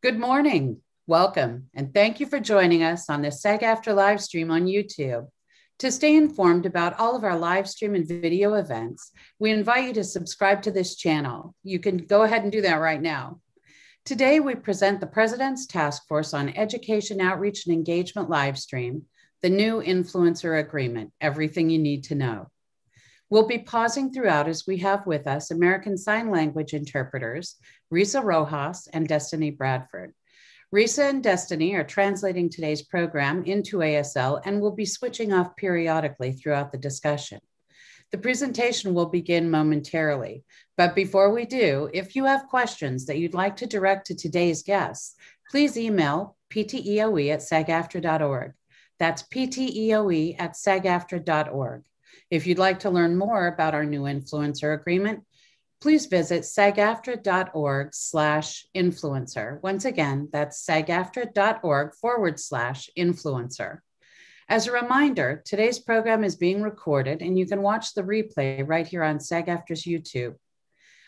Good morning, welcome, and thank you for joining us on the SAG-AFTRA live stream on YouTube. To stay informed about all of our live stream and video events, we invite you to subscribe to this channel. You can go ahead and do that right now. Today, we present the President's Task Force on Education, Outreach, and Engagement live stream, the new influencer agreement, everything you need to know. We'll be pausing throughout as we have with us American Sign Language interpreters, Risa Rojas and Destiny Bradford. Risa and Destiny are translating today's program into ASL and will be switching off periodically throughout the discussion. The presentation will begin momentarily, but before we do, if you have questions that you'd like to direct to today's guests, please email pteoe@sagaftra.org. That's pteoe@sagaftra.org. If you'd like to learn more about our new influencer agreement, please visit sagaftra.org/influencer. Once again, that's sagaftra.org/influencer. As a reminder, today's program is being recorded and you can watch the replay right here on SAG-AFTRA's YouTube,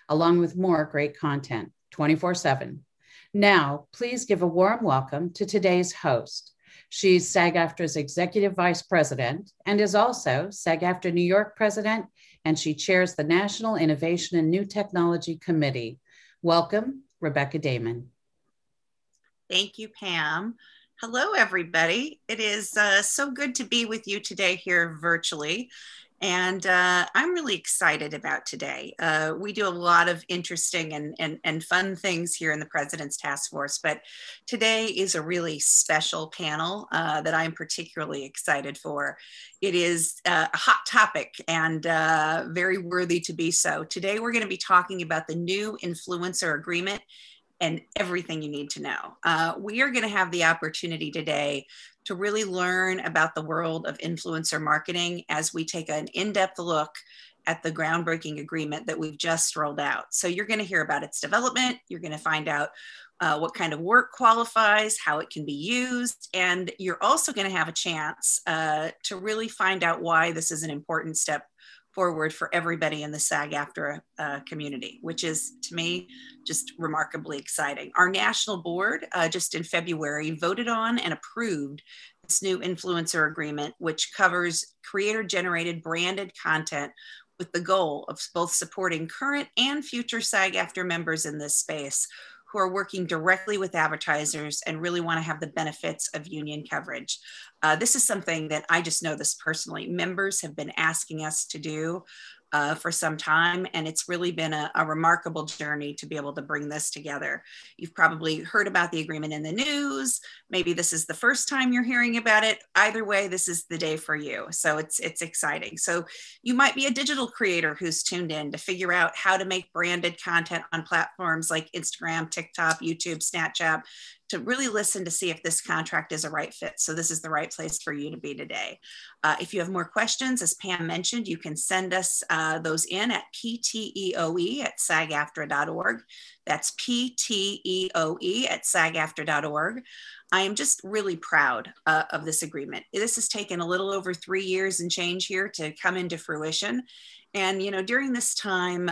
along with more great content 24/7. Now, please give a warm welcome to today's host. She's SAG-AFTRA's Executive Vice President and is also SAG-AFTRA New York President, and she chairs the National Innovation and New Technology Committee. Welcome, Rebecca Damon. Thank you, Pam. Hello, everybody. It is so good to be with you today here virtually. And I'm really excited about today. We do a lot of interesting and fun things here in the President's Task Force, but today is a really special panel that I'm particularly excited for. It is a hot topic and very worthy to be so. Today, we're going to be talking about the new influencer agreement and everything you need to know. We are going to have the opportunity today to really learn about the world of influencer marketing as we take an in-depth look at the groundbreaking agreement that we've just rolled out. So you're going to hear about its development. You're going to find out what kind of work qualifies, how it can be used, and you're also going to have a chance to really find out why this is an important step forward for everybody in the SAG-AFTRA community, which is, to me, just remarkably exciting. Our national board, just in February, voted on and approved this new influencer agreement, which covers creator-generated branded content with the goal of both supporting current and future SAG-AFTRA members in this space who are working directly with advertisers and really want to have the benefits of union coverage. This is something that I just know this personally. Members have been asking us to do for some time, and it's really been a remarkable journey to be able to bring this together. You've probably heard about the agreement in the news. Maybe this is the first time you're hearing about it. Either way, this is the day for you. So it's exciting. So you might be a digital creator who's tuned in to figure out how to make branded content on platforms like Instagram, TikTok, YouTube, Snapchat, to really listen to see if this contract is a right fit. So this is the right place for you to be today. If you have more questions, as Pam mentioned, you can send us those in at pteoe@sagaftra.org. That's pteoe@sagaftra.org. I am just really proud of this agreement. This has taken a little over 3 years and change here to come into fruition. And, you know, during this time,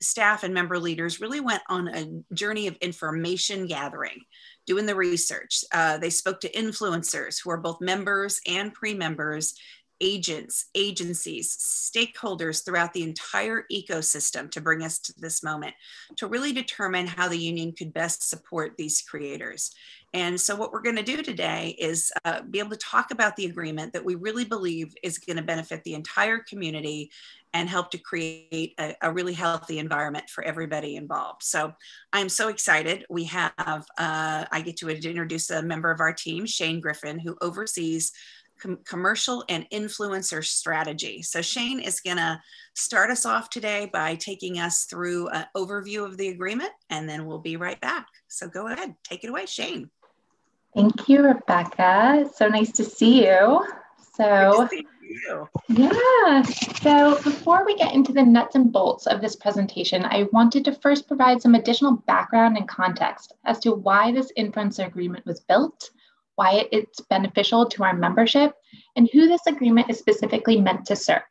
staff and member leaders really went on a journey of information gathering, doing the research. They spoke to influencers who are both members and pre-members, agents, agencies, stakeholders throughout the entire ecosystem to bring us to this moment, to really determine how the union could best support these creators. And so what we're going to do today is be able to talk about the agreement that we really believe is going to benefit the entire community and help to create a really healthy environment for everybody involved. So I'm so excited. We have, I get to introduce a member of our team, Shane Griffin, who oversees commercial and influencer strategy. So Shane is gonna start us off today by taking us through an overview of the agreement, and then we'll be right back. So go ahead, take it away, Shane. Thank you, Rebecca. So nice to see you. So, yeah, so before we get into the nuts and bolts of this presentation, I wanted to first provide some additional background and context as to why this influencer agreement was built, why it's beneficial to our membership, and who this agreement is specifically meant to serve.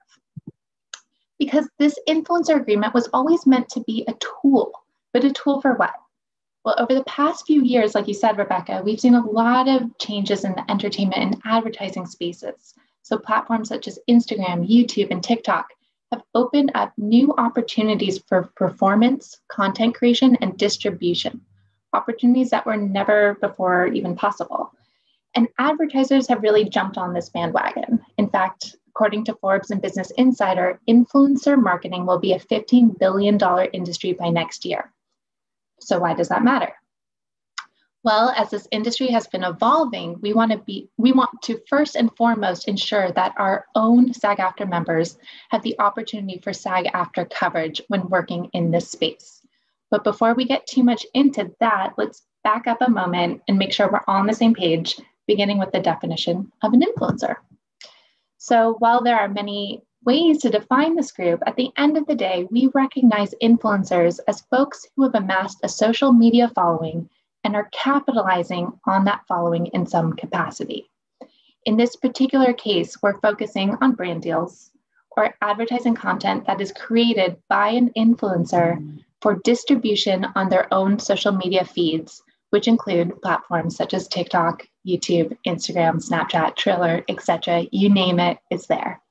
Because this influencer agreement was always meant to be a tool, but a tool for what? Well, over the past few years, like you said, Rebecca, we've seen a lot of changes in the entertainment and advertising spaces. So platforms such as Instagram, YouTube, and TikTok have opened up new opportunities for performance, content creation, and distribution, opportunities that were never before even possible. And advertisers have really jumped on this bandwagon. In fact, according to Forbes and Business Insider, influencer marketing will be a $15 billion industry by next year. So why does that matter? Well, as this industry has been evolving, we want to first and foremost ensure that our own SAG-AFTRA members have the opportunity for SAG-AFTRA coverage when working in this space. But before we get too much into that, let's back up a moment and make sure we're all on the same page, beginning with the definition of an influencer. So while there are many ways to define this group, at the end of the day, we recognize influencers as folks who have amassed a social media following and are capitalizing on that following in some capacity. In this particular case, we're focusing on brand deals or advertising content that is created by an influencer for distribution on their own social media feeds, which include platforms such as TikTok, YouTube, Instagram, Snapchat, Triller, etc. You name it, it's there.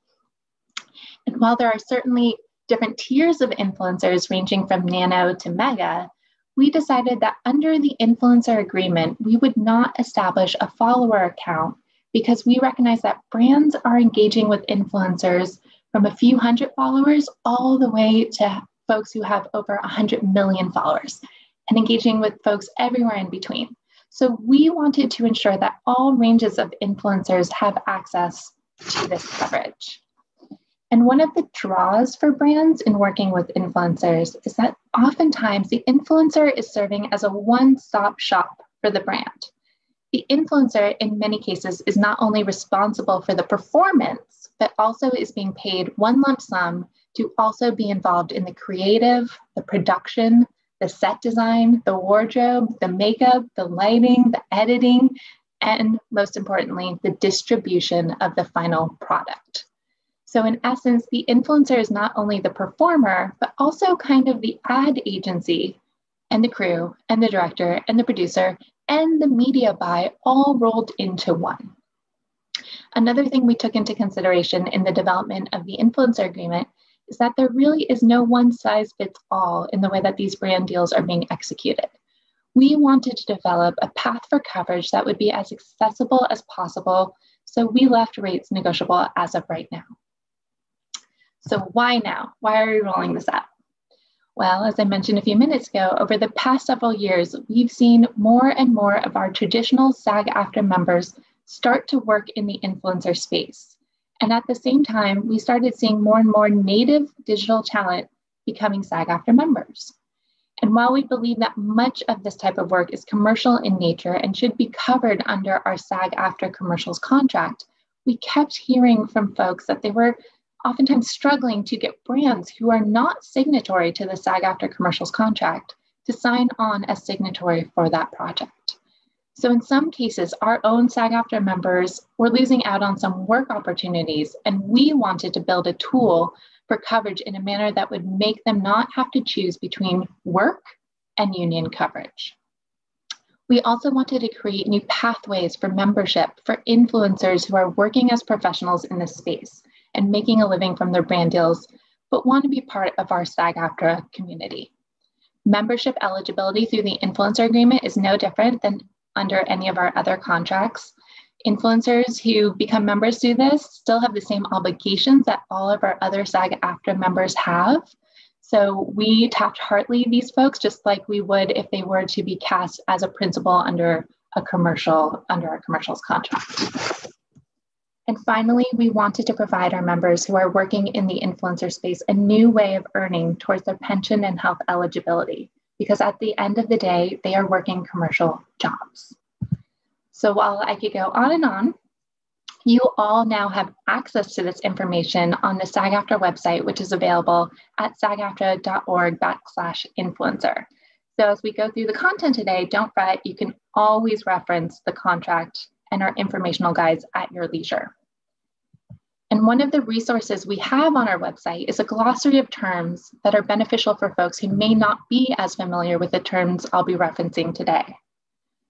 And while there are certainly different tiers of influencers ranging from nano to mega, we decided that under the influencer agreement, we would not establish a follower account because we recognize that brands are engaging with influencers from a few hundred followers all the way to folks who have over 100 million followers and engaging with folks everywhere in between. So we wanted to ensure that all ranges of influencers have access to this coverage. And one of the draws for brands in working with influencers is that oftentimes the influencer is serving as a one-stop shop for the brand. The influencer, in many cases, is not only responsible for the performance, but also is being paid one lump sum to also be involved in the creative, the production, the set design, the wardrobe, the makeup, the lighting, the editing, and most importantly, the distribution of the final product. So in essence, the influencer is not only the performer, but also kind of the ad agency and the crew and the director and the producer and the media buy all rolled into one. Another thing we took into consideration in the development of the influencer agreement is that there really is no one size fits all in the way that these brand deals are being executed. We wanted to develop a path for coverage that would be as accessible as possible, so we left rates negotiable as of right now. So why now? Why are we rolling this out? Well, as I mentioned a few minutes ago, over the past several years, we've seen more and more of our traditional SAG-AFTRA members start to work in the influencer space. And at the same time, we started seeing more and more native digital talent becoming SAG-AFTRA members. And while we believe that much of this type of work is commercial in nature and should be covered under our SAG-AFTRA commercials contract, we kept hearing from folks that they were oftentimes struggling to get brands who are not signatory to the SAG-AFTRA commercials contract to sign on as signatory for that project. So in some cases, our own SAG-AFTRA members were losing out on some work opportunities, and we wanted to build a tool for coverage in a manner that would make them not have to choose between work and union coverage. We also wanted to create new pathways for membership for influencers who are working as professionals in this space and making a living from their brand deals, but want to be part of our SAG-AFTRA community. Membership eligibility through the influencer agreement is no different than under any of our other contracts. Influencers who become members through this still have the same obligations that all of our other SAG-AFTRA members have. So we tapped heartily these folks just like we would if they were to be cast as a principal under our commercials contract. And finally, we wanted to provide our members who are working in the influencer space a new way of earning towards their pension and health eligibility, because at the end of the day, they are working commercial jobs. So while I could go on and on, you all now have access to this information on the SAG-AFTRA website, which is available at sagaftra.org/influencer. So as we go through the content today, don't fret, you can always reference the contract and our informational guides at your leisure. And one of the resources we have on our website is a glossary of terms that are beneficial for folks who may not be as familiar with the terms I'll be referencing today.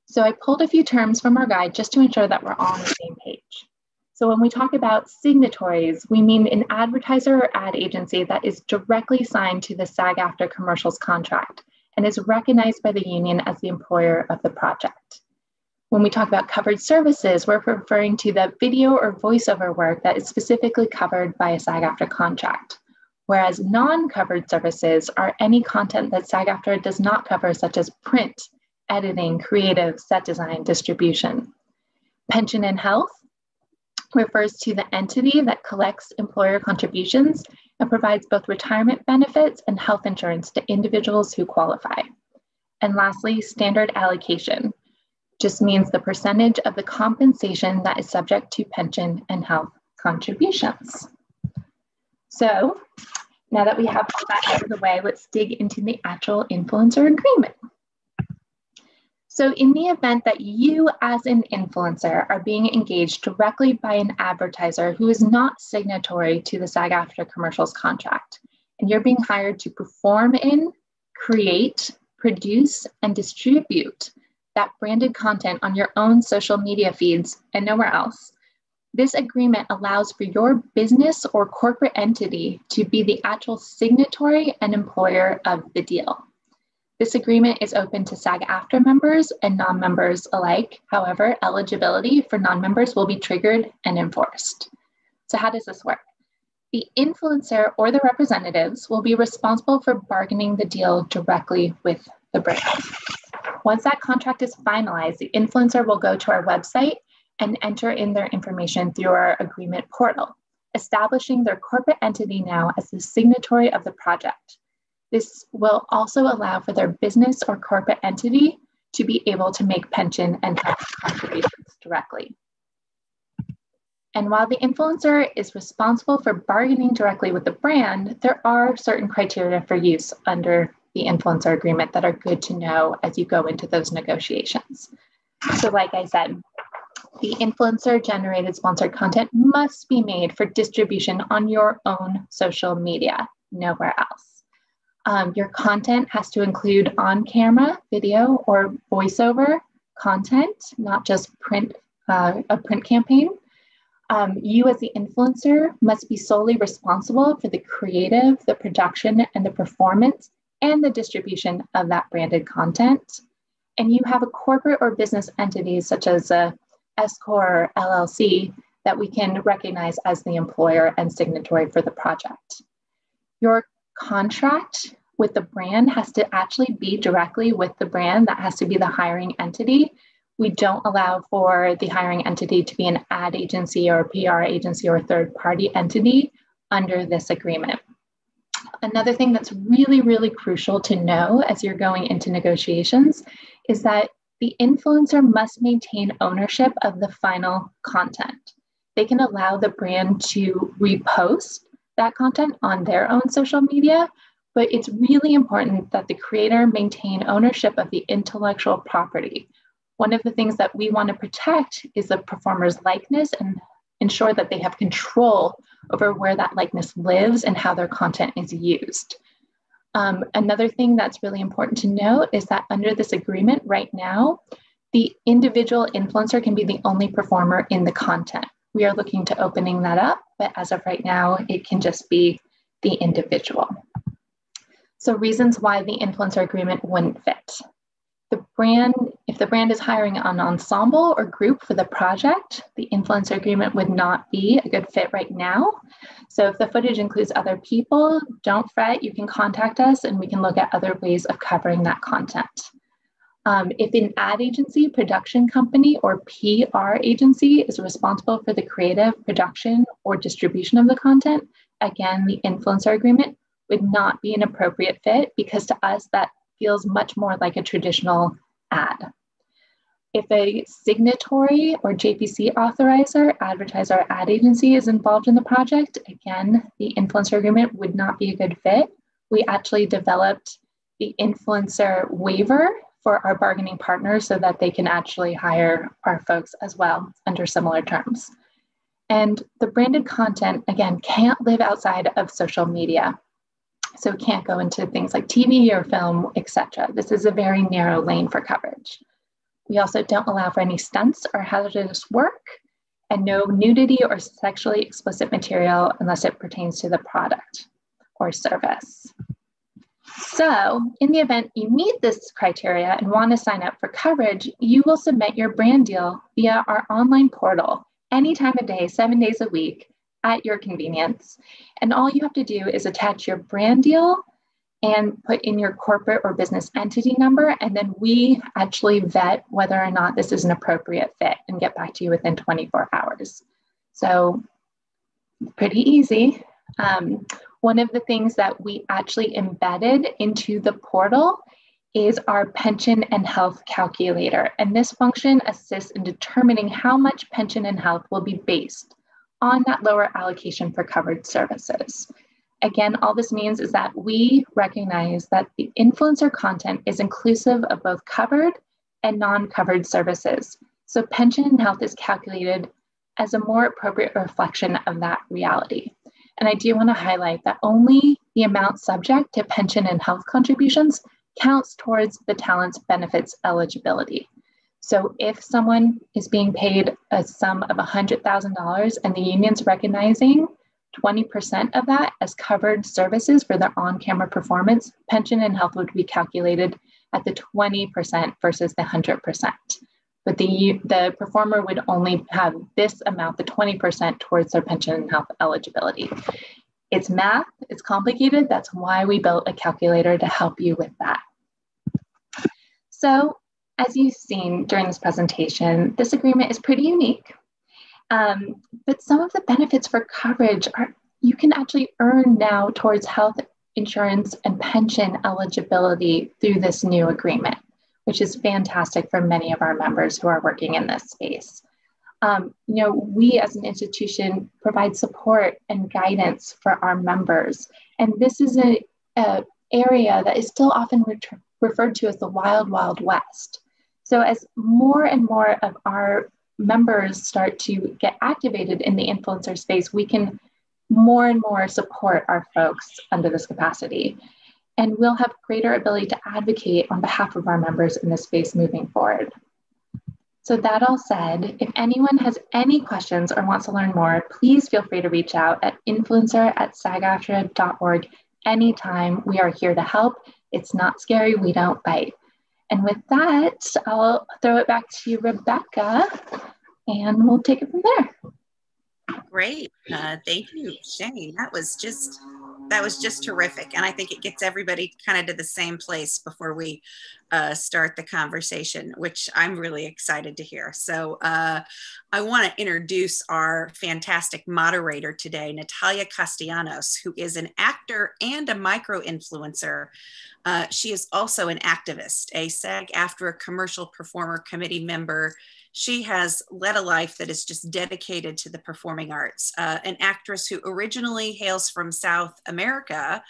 So I pulled a few terms from our guide just to ensure that we're all on the same page. So when we talk about signatories, we mean an advertiser or ad agency that is directly signed to the SAG-AFTRA commercials contract and is recognized by the union as the employer of the project. When we talk about covered services, we're referring to the video or voiceover work that is specifically covered by a SAG-AFTRA contract, whereas non-covered services are any content that SAG-AFTRA does not cover, such as print, editing, creative, set design, distribution. Pension and health refers to the entity that collects employer contributions and provides both retirement benefits and health insurance to individuals who qualify. And lastly, standard allocation just means the percentage of the compensation that is subject to pension and health contributions. So now that we have all that out of the way, let's dig into the actual influencer agreement. So in the event that you as an influencer are being engaged directly by an advertiser who is not signatory to the SAG-AFTRA commercials contract, and you're being hired to perform in, create, produce, and distribute that branded content on your own social media feeds and nowhere else, this agreement allows for your business or corporate entity to be the actual signatory and employer of the deal. This agreement is open to SAG-AFTRA members and non-members alike. However, eligibility for non-members will be triggered and enforced. So how does this work? The influencer or the representatives will be responsible for bargaining the deal directly with the brand. Once that contract is finalized, the influencer will go to our website and enter in their information through our agreement portal, establishing their corporate entity now as the signatory of the project. This will also allow for their business or corporate entity to be able to make pension and health contributions directly. And while the influencer is responsible for bargaining directly with the brand, there are certain criteria for use under the influencer agreement that are good to know as you go into those negotiations. So like I said, the influencer-generated sponsored content must be made for distribution on your own social media, nowhere else. Your content has to include on-camera video or voiceover content, not just print, a print campaign. You as the influencer must be solely responsible for the creative, the production, and the performance and the distribution of that branded content. And you have a corporate or business entity such as a S-Corp or LLC that we can recognize as the employer and signatory for the project. Your contract with the brand has to actually be directly with the brand. That has to be the hiring entity. We don't allow for the hiring entity to be an ad agency or a PR agency or a third-party entity under this agreement. Another thing that's really, really crucial to know as you're going into negotiations is that the influencer must maintain ownership of the final content. They can allow the brand to repost that content on their own social media, but it's really important that the creator maintain ownership of the intellectual property. One of the things that we want to protect is the performer's likeness and ensure that they have control over where that likeness lives and how their content is used. Another thing that's really important to note is that under this agreement right now, the individual influencer can be the only performer in the content. We are looking to opening that up, but as of right now, it can just be the individual. So reasons why the influencer agreement wouldn't fit. The brand, if the brand is hiring an ensemble or group for the project, the influencer agreement would not be a good fit right now. So if the footage includes other people, don't fret, you can contact us and we can look at other ways of covering that content. If an ad agency, production company, or PR agency is responsible for the creative, production, or distribution of the content, again, the influencer agreement would not be an appropriate fit because to us that feels much more like a traditional ad. If a signatory or JPC authorizer, advertiser, or ad agency is involved in the project, again, the influencer agreement would not be a good fit. We actually developed the influencer waiver for our bargaining partners so that they can actually hire our folks as well under similar terms. And the branded content, again, can't live outside of social media. So it can't go into things like TV or film, etc. This is a very narrow lane for coverage. We also don't allow for any stunts or hazardous work, and no nudity or sexually explicit material unless it pertains to the product or service. So in the event you meet this criteria and want to sign up for coverage, you will submit your brand deal via our online portal any time of day, 7 days a week, at your convenience. And all you have to do is attach your brand deal and put in your corporate or business entity number, and then we actually vet whether or not this is an appropriate fit and get back to you within 24 hours. So pretty easy. One of the things that we actually embedded into the portal is our pension and health calculator. And this function assists in determining how much pension and health will be based on that lower allocation for covered services. Again, all this means is that we recognize that the influencer content is inclusive of both covered and non-covered services. So pension and health is calculated as a more appropriate reflection of that reality. And I do want to highlight that only the amount subject to pension and health contributions counts towards the talent's benefits eligibility. So if someone is being paid a sum of $100,000 and the union's recognizing 20% of that as covered services for their on-camera performance, pension and health would be calculated at the 20% versus the 100%. But the performer would only have this amount, the 20%, towards their pension and health eligibility. It's math, it's complicated. That's why we built a calculator to help you with that. So as you've seen during this presentation, this agreement is pretty unique. But some of the benefits for coverage are you can actually earn now towards health insurance and pension eligibility through this new agreement, which is fantastic for many of our members who are working in this space. You know, we as an institution provide support and guidance for our members. And this is an area that is still often referred to as the wild, wild west. So as more and more of our members start to get activated in the influencer space, we can more and more support our folks under this capacity. And we'll have greater ability to advocate on behalf of our members in this space moving forward. So that all said, if anyone has any questions or wants to learn more, please feel free to reach out at influencer@sagaftra.org anytime. We are here to help. It's not scary, we don't bite. And with that, I'll throw it back to Rebecca and we'll take it from there. Great, thank you, Shane. That was just terrific. And I think it gets everybody kind of to the same place before we start the conversation, which I'm really excited to hear. So I want to introduce our fantastic moderator today, Natalia Castellanos, who is an actor and a micro-influencer. She is also an activist, a SAG-AFTRA Commercial Performer Committee member. She has led a life that is just dedicated to the performing arts. An actress who originally hails from South America,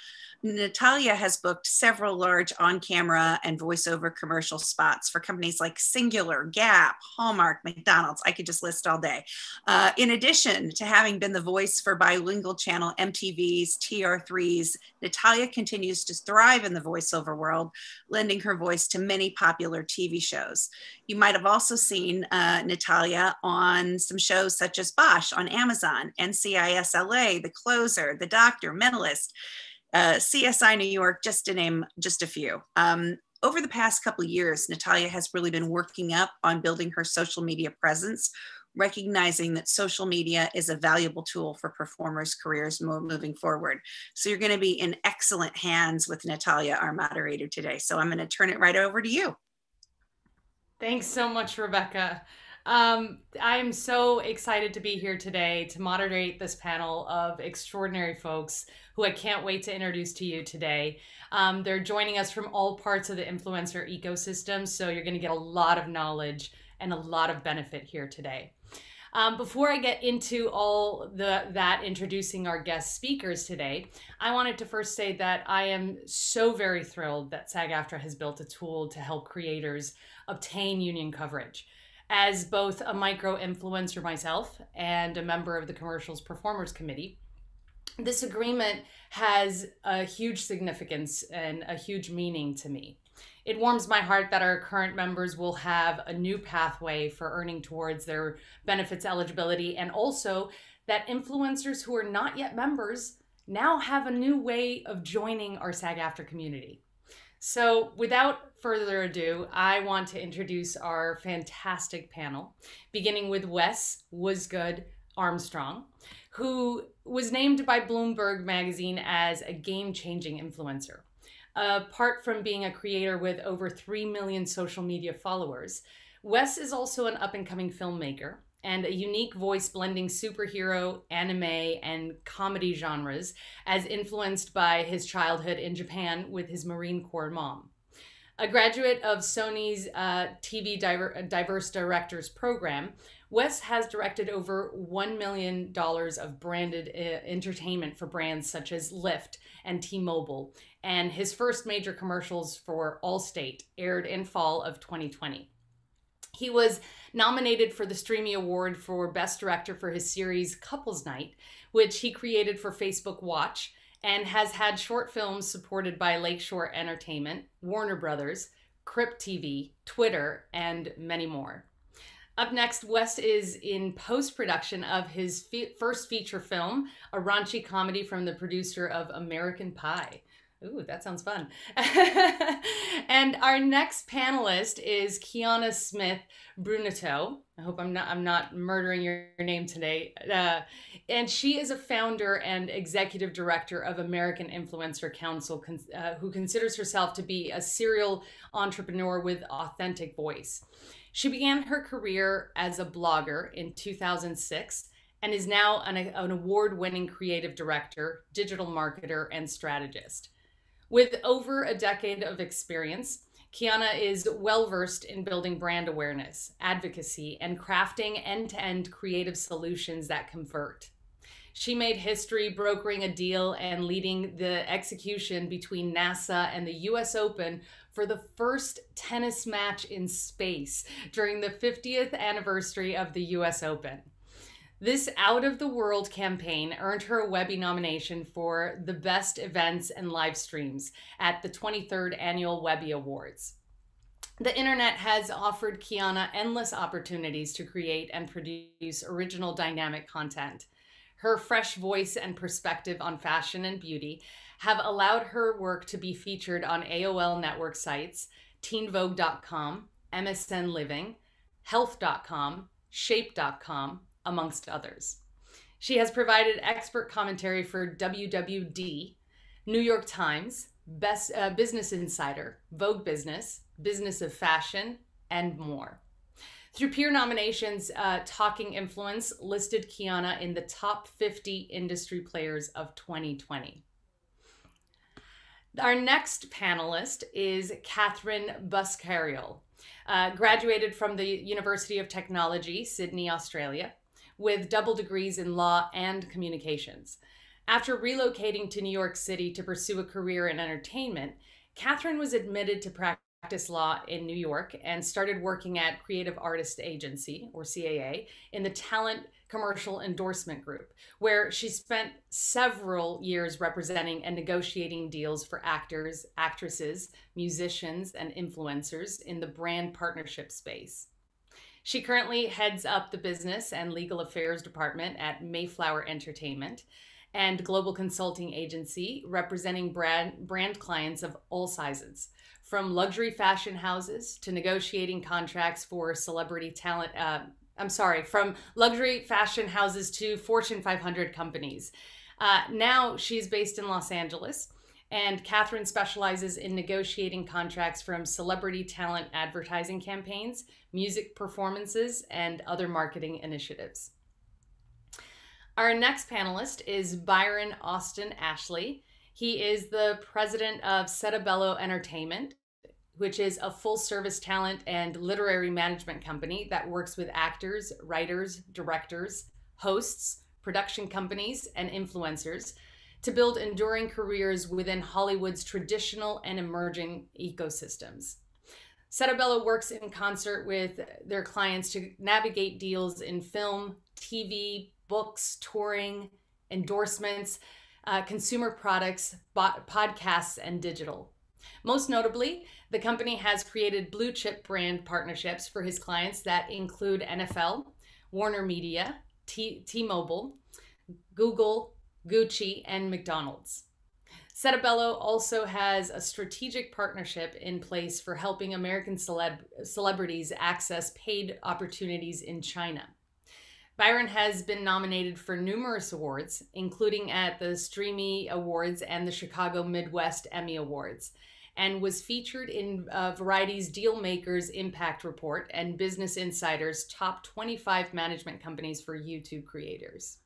Natalia has booked several large on-camera and voiceover commercial spots for companies like Singular, Gap, Hallmark, McDonald's. I could just list all day. In addition to having been the voice for bilingual channel MTV's TR3's, Natalia continues to thrive in the voiceover world, lending her voice to many popular TV shows. You might have also seen Natalia on some shows such as Bosch on Amazon, NCIS LA, The Closer, The Doctor, Mentalist, CSI New York, just to name just a few. Over the past couple of years, Natalia has really been working up on building her social media presence, recognizing that social media is a valuable tool for performers' careers moving forward. So you're going to be in excellent hands with Natalia, our moderator today. So I'm going to turn it right over to you. Thanks so much, Rebecca. I'm so excited to be here today to moderate this panel of extraordinary folks who I can't wait to introduce to you today. They're joining us from all parts of the influencer ecosystem, so you're going to get a lot of knowledge and a lot of benefit here today. Before I get into all that introducing our guest speakers today, I wanted to first say that I am so very thrilled that SAG-AFTRA has built a tool to help creators obtain union coverage. as both a micro-influencer myself and a member of the Commercials Performers Committee. This agreement has a huge significance and a huge meaning to me. It warms my heart that our current members will have a new pathway for earning towards their benefits eligibility, and also that influencers who are not yet members now have a new way of joining our SAG-AFTRA community. So without further ado, I want to introduce our fantastic panel, beginning with Wes Armstrong, who was named by Bloomberg Magazine as a game-changing influencer. Apart from being a creator with over 3 million social media followers, Wes is also an up-and-coming filmmaker and a unique voice blending superhero, anime, and comedy genres, as influenced by his childhood in Japan with his Marine Corps mom. A graduate of Sony's TV Diverse Directors program, Wes has directed over $1 million of branded entertainment for brands such as Lyft and T-Mobile, and his first major commercials for Allstate aired in fall of 2020. He was nominated for the Streamy Award for Best Director for his series Couples Night, which he created for Facebook Watch, and has had short films supported by Lakeshore Entertainment, Warner Brothers, Crypt TV, Twitter, and many more. Up next, Wes is in post-production of his first feature film, a raunchy comedy from the producer of American Pie. Ooh, that sounds fun. And our next panelist is Qianna Smith Bruneteau. I hope I'm not murdering your name today. And she is a founder and executive director of American Influencer Council, who considers herself to be a serial entrepreneur with authentic voice. She began her career as a blogger in 2006 and is now an award-winning creative director, digital marketer, and strategist. With over a decade of experience, Qianna is well-versed in building brand awareness, advocacy, and crafting end-to-end creative solutions that convert. She made history brokering a deal and leading the execution between NASA and the US Open for the first tennis match in space during the 50th anniversary of the US Open. This Out of the World campaign earned her a Webby nomination for the Best Events and Live Streams at the 23rd Annual Webby Awards. The internet has offered Qianna endless opportunities to create and produce original dynamic content. Her fresh voice and perspective on fashion and beauty have allowed her work to be featured on AOL network sites, teenvogue.com, MSN Living, health.com, shape.com, amongst others. She has provided expert commentary for WWD, New York Times, Business Insider, Vogue Business, Business of Fashion, and more. Through peer nominations, Talking Influence listed Qianna in the top 50 industry players of 2020. Our next panelist is Catherine Buskariol, graduated from the University of Technology, Sydney, Australia, with double degrees in law and communications. After relocating to New York City to pursue a career in entertainment, Catherine was admitted to practice law in New York and started working at Creative Artists Agency, or CAA, in the Talent Commercial Endorsement Group, where she spent several years representing and negotiating deals for actors, actresses, musicians, and influencers in the brand partnership space. She currently heads up the business and legal affairs department at Mayflower Entertainment and global consulting agency representing brand clients of all sizes, from luxury fashion houses to negotiating contracts for celebrity talent, from luxury fashion houses to Fortune 500 companies. Now she's based in Los Angeles, and Catherine specializes in negotiating contracts from celebrity talent advertising campaigns, music performances, and other marketing initiatives. Our next panelist is Byron Ashley Austen. He is the president of Settebello Entertainment, which is a full-service talent and literary management company that works with actors, writers, directors, hosts, production companies, and influencers to build enduring careers within Hollywood's traditional and emerging ecosystems. Settebello works in concert with their clients to navigate deals in film, TV, books, touring, endorsements, consumer products, podcasts, and digital. Most notably, the company has created blue chip brand partnerships for his clients that include NFL, Warner Media, T-Mobile, Google, Gucci, and McDonald's. Settebello also has a strategic partnership in place for helping American celebrities access paid opportunities in China. Byron has been nominated for numerous awards, including at the Streamy Awards and the Chicago Midwest Emmy Awards, and was featured in Variety's Dealmakers Impact Report and Business Insider's Top 25 Management Companies for YouTube Creators.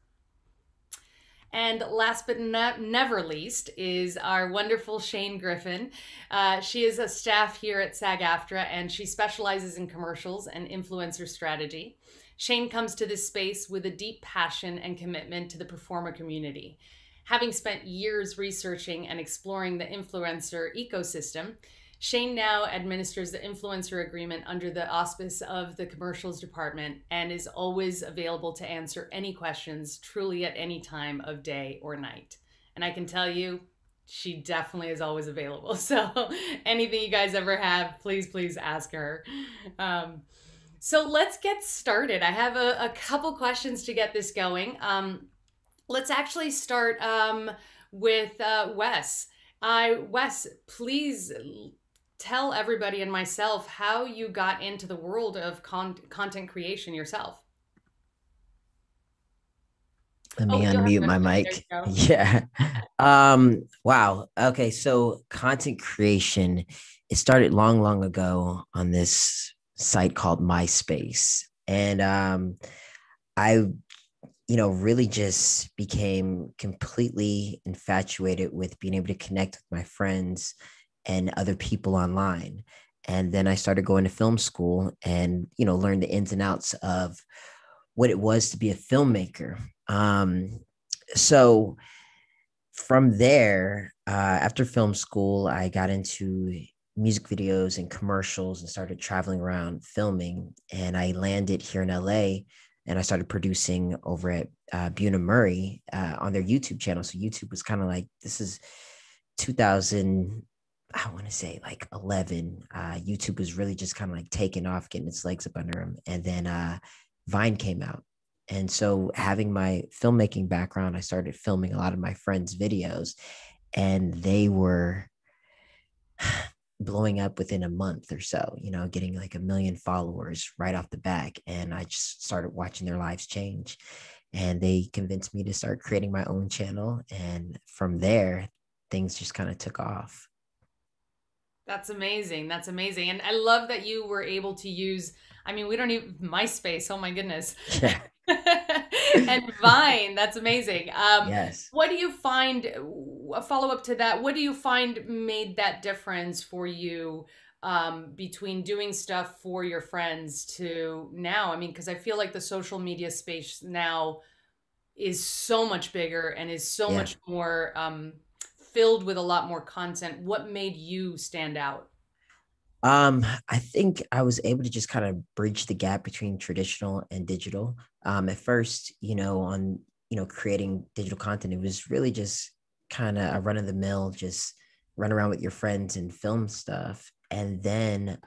And last but never least is our wonderful Shane Griffin. She is a staff here at SAG-AFTRA, and she specializes in commercials and influencer strategy. Shane comes to this space with a deep passion and commitment to the performer community. Having spent years researching and exploring the influencer ecosystem, Shane now administers the influencer agreement under the auspice of the commercials department and is always available to answer any questions truly at any time of day or night. And I can tell you, she definitely is always available. So anything you guys ever have, please, please ask her. So let's get started. I have a couple questions to get this going. Let's actually start with Wes. Wes, please tell everybody and myself how you got into the world of content creation yourself. Let me unmute my mic. Yeah. Wow. Okay. So content creation, it started long, long ago on this site called MySpace. And I really just became completely infatuated with being able to connect with my friends and other people online. And then I started going to film school and, learned the ins and outs of what it was to be a filmmaker. So from there, after film school, I got into music videos and commercials and started traveling around filming. And I landed here in LA. And I started producing over at Buna Murray on their YouTube channel. So YouTube was kind of like, this is 2000, I want to say like 11. YouTube was really just kind of like taking off, getting its legs up under them. And then Vine came out. And so having my filmmaking background, I started filming a lot of my friends' videos, and they were blowing up within a month or so, getting like 1 million followers right off the back. And I just started watching their lives change, and they convinced me to start creating my own channel. And from there, things just kind of took off. That's amazing. That's amazing. And I love that you were able to use, we don't even MySpace. Oh my goodness. Yeah. And Vine. That's amazing. Yes. What do you find, a follow-up to that, what do you find made that difference for you between doing stuff for your friends to now? Because I feel like the social media space now is so much bigger and is so much more filled with a lot more content. What made you stand out? I think I was able to just kind of bridge the gap between traditional and digital. At first, on, creating digital content, it was really just kind of a run of the mill, just run around with your friends and film stuff. And then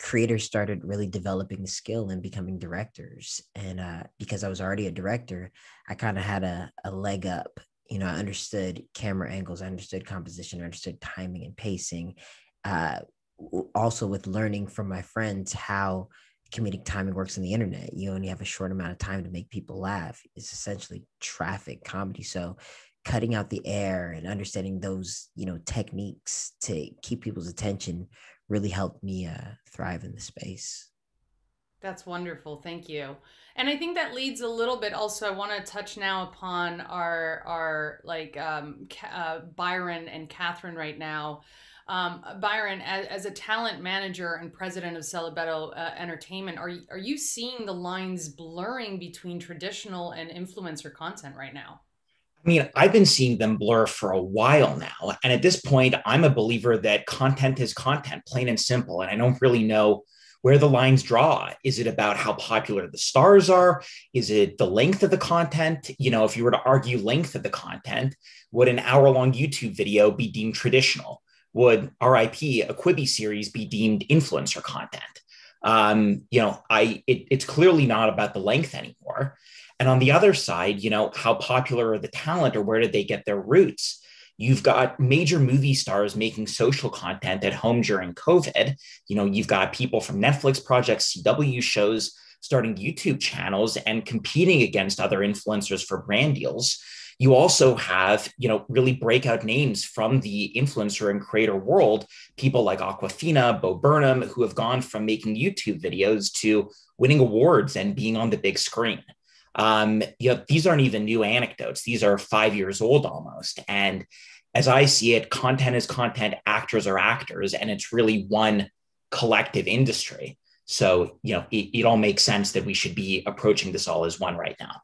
creators started really developing skill and becoming directors. And because I was already a director, I kind of had a leg up. I understood camera angles, I understood composition, I understood timing and pacing. Also with learning from my friends how comedic timing works on the internet. You only have a short amount of time to make people laugh. It's essentially traffic comedy. So cutting out the air and understanding those, techniques to keep people's attention really helped me thrive in the space. That's wonderful. Thank you. And I think that leads a little bit also, I want to touch now upon our Byron and Catherine right now. Byron, as a talent manager and president of Settebello Entertainment, are you seeing the lines blurring between traditional and influencer content right now? I mean, I've been seeing them blur for a while now. And at this point, I'm a believer that content is content, plain and simple. And I don't really know where the lines draw. Is it about how popular the stars are? Is it the length of the content? You know, if you were to argue length of the content, would an hour-long YouTube video be deemed traditional? Would RIP, a Quibi series, be deemed influencer content? You know, it's clearly not about the length anymore. And on the other side, you know, how popular are the talent or where did they get their roots? You've got major movie stars making social content at home during COVID. You know, you've got people from Netflix projects, CW shows, starting YouTube channels and competing against other influencers for brand deals. You also have, you know, really breakout names from the influencer and creator world, people like Awkwafina, Bo Burnham, who have gone from making YouTube videos to winning awards and being on the big screen. You know, these aren't even new anecdotes. These are 5 years old almost. And as I see it, content is content, actors are actors, and it's really one collective industry. So, you know, it all makes sense that we should be approaching this all as one right now.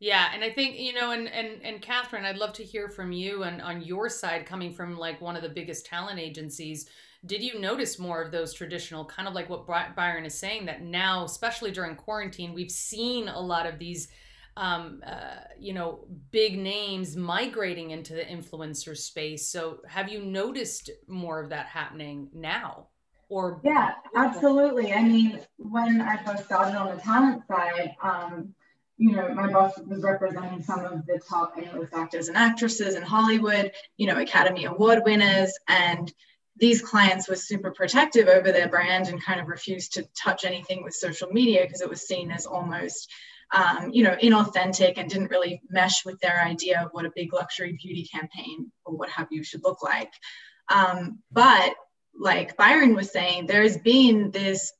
Yeah. And I think, you know, and Catherine, I'd love to hear from you and on your side, coming from like one of the biggest talent agencies, did you notice more of those traditional, kind of like what Byron is saying, that now, especially during quarantine, we've seen a lot of these, you know, big names migrating into the influencer space. So have you noticed more of that happening now? Or yeah, absolutely. I mean, when I first started on the talent side, you know, my boss was representing some of the top A-list actors and actresses in Hollywood, you know, Academy Award winners. And these clients were super protective over their brand and kind of refused to touch anything with social media because it was seen as almost, you know, inauthentic and didn't really mesh with their idea of what a big luxury beauty campaign or what have you should look like. But like Byron was saying, there has been this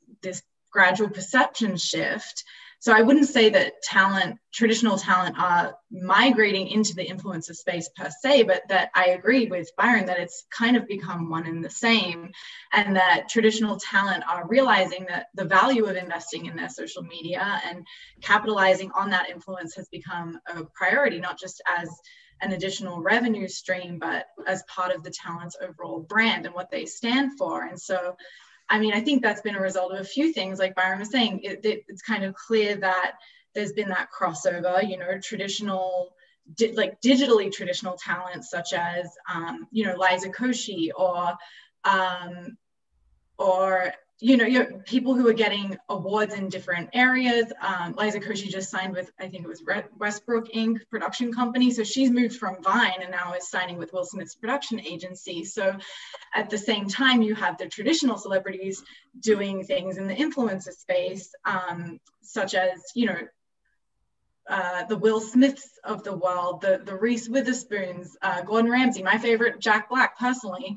gradual perception shift. So I wouldn't say that talent, traditional talent, are migrating into the influencer space per se, but that I agree with Byron that it's kind of become one and the same, and that traditional talent are realizing that the value of investing in their social media and capitalizing on that influence has become a priority, not just as an additional revenue stream, but as part of the talent's overall brand and what they stand for. And so, I mean, I think that's been a result of a few things. Like Byron was saying, it's kind of clear that there's been that crossover, you know, traditional, like digitally traditional talents such as, you know, Liza Koshy or you know, people who are getting awards in different areas. Liza Koshy just signed with, I think it was Westbrook Inc. production company. So she's moved from Vine and now is signing with Will Smith's production agency. So at the same time, you have the traditional celebrities doing things in the influencer space, such as, you know, the Will Smiths of the world, the Reese Witherspoons, Gordon Ramsay, my favorite, Jack Black personally,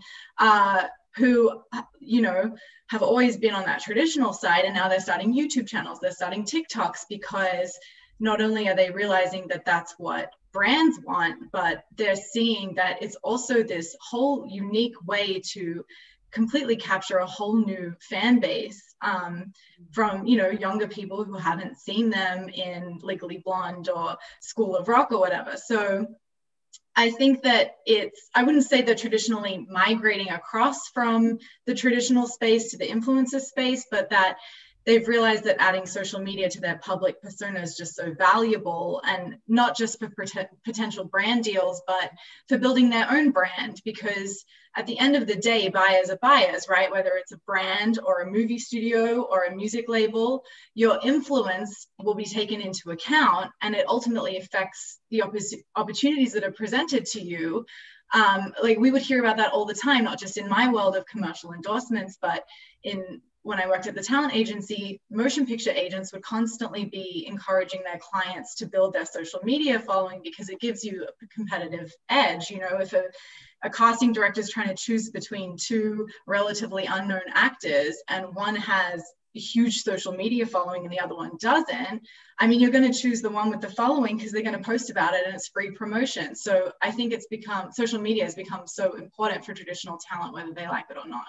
who, you know, have always been on that traditional side, and now they're starting YouTube channels, they're starting TikToks, because not only are they realizing that that's what brands want, but they're seeing that it's also this whole unique way to completely capture a whole new fan base from, you know, younger people who haven't seen them in Legally Blonde or School of Rock or whatever. So I think that I wouldn't say they're traditionally migrating across from the traditional space to the influencer space, but that they've realized that adding social media to their public persona is just so valuable, and not just for potential brand deals, but for building their own brand. Because at the end of the day, buyers are buyers, right? Whether it's a brand or a movie studio or a music label, your influence will be taken into account, and it ultimately affects the opportunities that are presented to you. Like we would hear about that all the time, not just in my world of commercial endorsements, but when I worked at the talent agency, motion picture agents would constantly be encouraging their clients to build their social media following because it gives you a competitive edge. You know, if a casting director is trying to choose between two relatively unknown actors and one has a huge social media following and the other one doesn't, I mean, you're going to choose the one with the following because they're going to post about it and it's free promotion. So I think social media has become so important for traditional talent, whether they like it or not.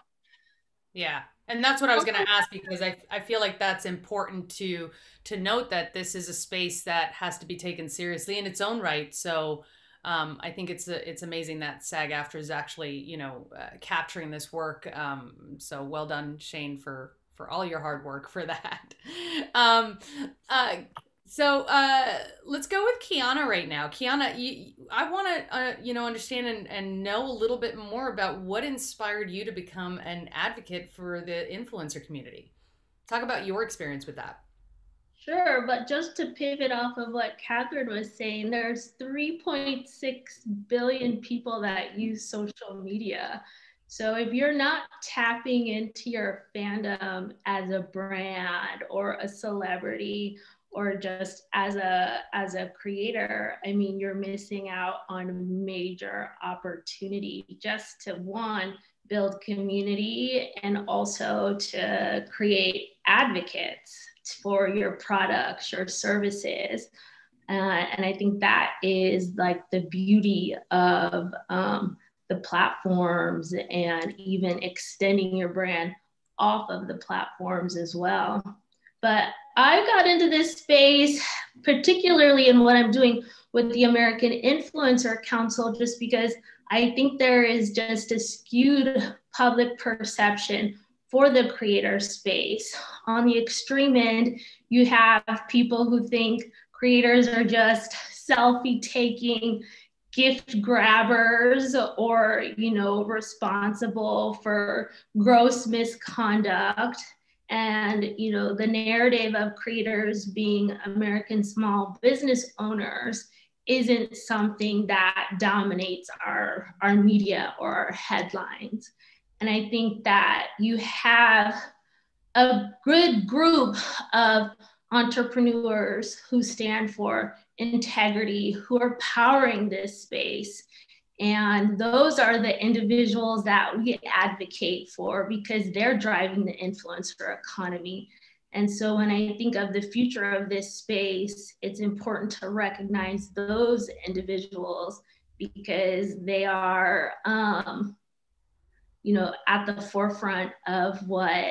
Yeah. And that's what I was going to ask, because I feel like that's important to note, that this is a space that has to be taken seriously in its own right. So I think it's amazing that SAG-AFTRA is actually, capturing this work. So well done, Shane, for all your hard work for that. So let's go with Qianna right now. Qianna, I want to, understand and know a little bit more about what inspired you to become an advocate for the influencer community. Talk about your experience with that. Sure, but just to pivot off of what Catherine was saying, there's 3.6 billion people that use social media. So if you're not tapping into your fandom as a brand or a celebrity or just as a creator, I mean, you're missing out on a major opportunity just to, one, build community and also to create advocates for your products, your services. And I think that is like the beauty of the platforms, and even extending your brand off of the platforms as well. But I got into this space, particularly in what I'm doing with the American Influencer Council, just because I think there is just a skewed public perception for the creator space. On the extreme end, you have people who think creators are just selfie taking gift grabbers, or, responsible for gross misconduct. And, the narrative of creators being American small business owners isn't something that dominates our media or our headlines. And I think that you have a good group of entrepreneurs who stand for integrity, who are powering this space. And those are the individuals that we advocate for, because they're driving the influencer economy. And so when I think of the future of this space, it's important to recognize those individuals, because they are, at the forefront of what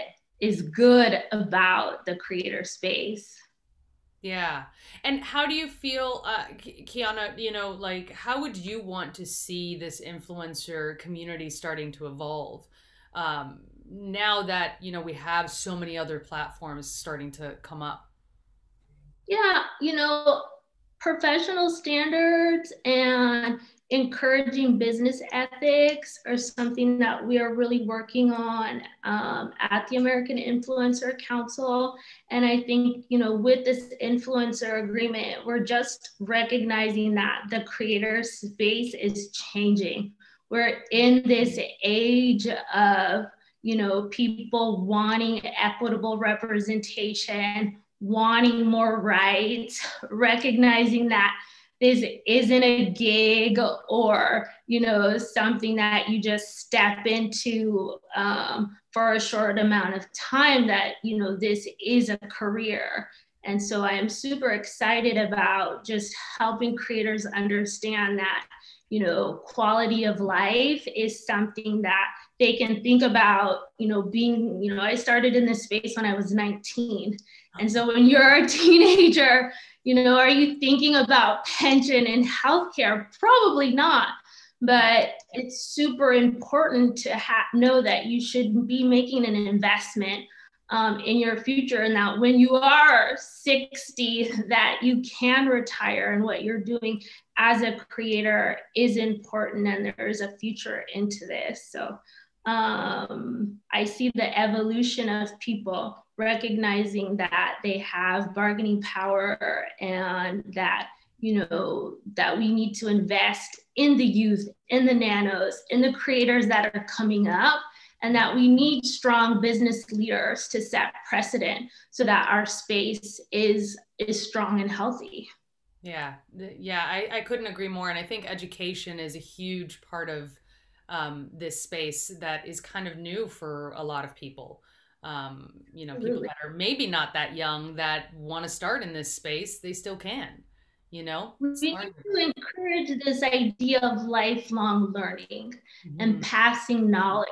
is good about the creator space. Yeah. And how do you feel, Qianna, how would you want to see this influencer community starting to evolve? Now that, we have so many other platforms starting to come up. Yeah. Professional standards and encouraging business ethics are something that we are really working on at the American Influencer Council. And I think, with this influencer agreement, we're just recognizing that the creator space is changing. We're in this age of, people wanting equitable representation, wanting more rights, recognizing that this isn't a gig or, something that you just step into for a short amount of time, that, this is a career. And so I am super excited about just helping creators understand that, quality of life is something that they can think about, being, I started in this space when I was 19. And so when you're a teenager, are you thinking about pension and healthcare? Probably not. But it's super important to know that you should be making an investment in your future, and that when you are 60, that you can retire, and what you're doing as a creator is important, and there is a future into this. So I see the evolution of people recognizing that they have bargaining power, and that, that we need to invest in the youth, in the nanos, in the creators that are coming up, and that we need strong business leaders to set precedent so that our space is strong and healthy. Yeah. Yeah. I couldn't agree more. And I think education is a huge part of this space that is kind of new for a lot of people. People that are maybe not that young that want to start in this space, they still can, We need to encourage this idea of lifelong learning and passing knowledge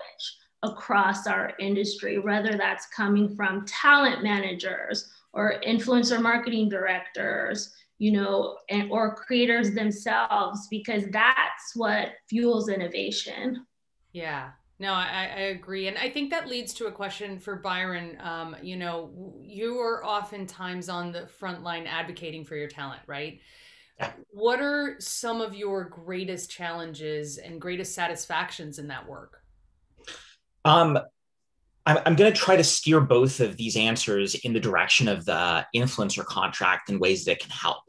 across our industry, whether that's coming from talent managers or influencer marketing directors, you know, and, or creators themselves, because that's what fuels innovation. Yeah, no, I agree. And I think that leads to a question for Byron. You know, you are oftentimes on the front line advocating for your talent, right? Yeah. What are some of your greatest challenges and greatest satisfactions in that work? I'm going to try to steer both of these answers in the direction of the influencer contract in ways that can help.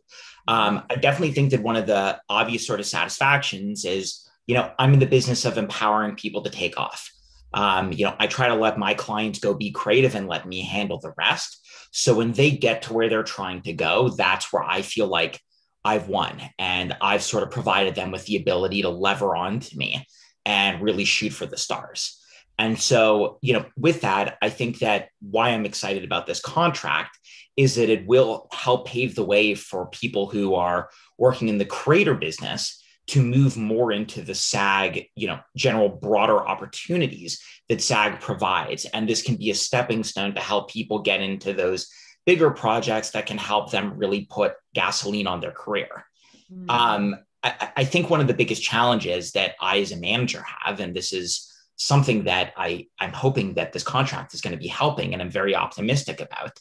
I definitely think that one of the obvious sort of satisfactions is, you know, I'm in the business of empowering people to take off. You know, I try to let my clients go be creative and let me handle the rest. So when they get to where they're trying to go, that's where I feel like I've won, and I've sort of provided them with the ability to lever onto me and really shoot for the stars. And so, you know, with that, I think that why I'm excited about this contract is that it will help pave the way for people who are working in the creator business to move more into the SAG, you know, general broader opportunities that SAG provides. And this can be a stepping stone to help people get into those bigger projects that can help them really put gasoline on their career. Mm-hmm. I think one of the biggest challenges that I as a manager have, and this is something that I'm hoping that this contract is going to be helping, and I'm very optimistic about,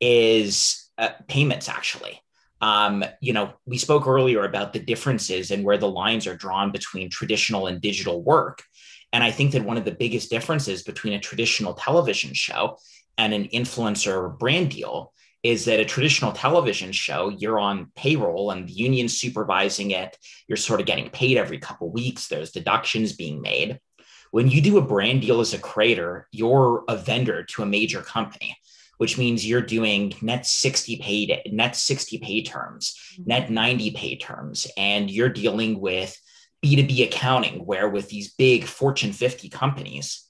is payments, actually. You know, we spoke earlier about the differences and where the lines are drawn between traditional and digital work. And I think that one of the biggest differences between a traditional television show and an influencer brand deal is that a traditional television show, you're on payroll and the union supervising it. You're sort of getting paid every couple of weeks. There's deductions being made. When you do a brand deal as a creator, you're a vendor to a major company, which means you're doing net 60 pay terms, net 90 pay terms, and you're dealing with B2B accounting, where with these big Fortune 50 companies,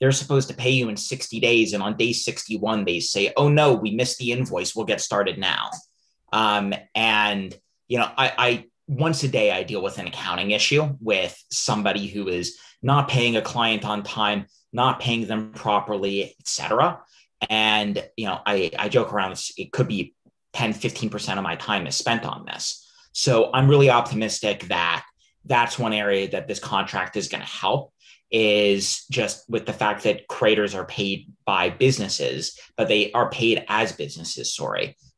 they're supposed to pay you in 60 days. And on day 61, they say, oh no, we missed the invoice. We'll get started now. And, you know, I once a day, I deal with an accounting issue with somebody who is not paying a client on time, not paying them properly, et cetera. And, you know, I joke around, it could be 10, 15% of my time is spent on this. So I'm really optimistic that that's one area that this contract is going to help, is just with the fact that creators are paid by businesses, but they are paid as businesses,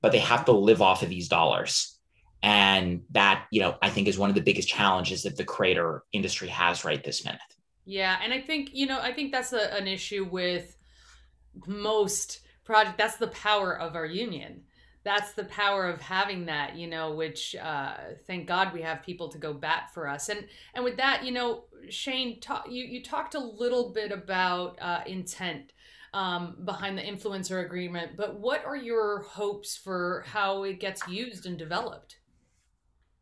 but they have to live off of these dollars. And that, you know, I think is one of the biggest challenges that the creator industry has right this minute. Yeah. And I think, you know, I think that's an issue with most projects. That's the power of our union. That's the power of having that, you know, which thank God we have people to go bat for us. And with that, you know, Shane, you talked a little bit about intent behind the influencer agreement, but what are your hopes for how it gets used and developed?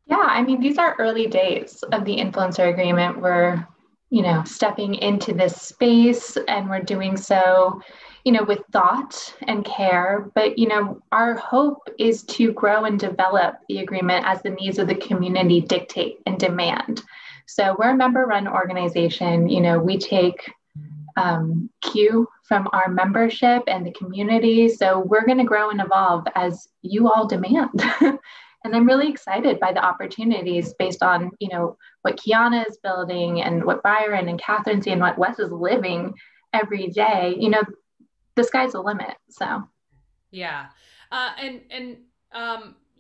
Yeah, I mean, these are early days of the influencer agreement. We're, you know, stepping into this space, and we're doing so, you know, with thought and care. But, you know, our hope is to grow and develop the agreement as the needs of the community dictate and demand. So we're a member-run organization. You know, we take cue from our membership and the community. So we're going to grow and evolve as you all demand. And I'm really excited by the opportunities based on, you know, what Qianna is building and what Byron and Catherine see and what Wes is living every day. You know, the sky's the limit. So, yeah.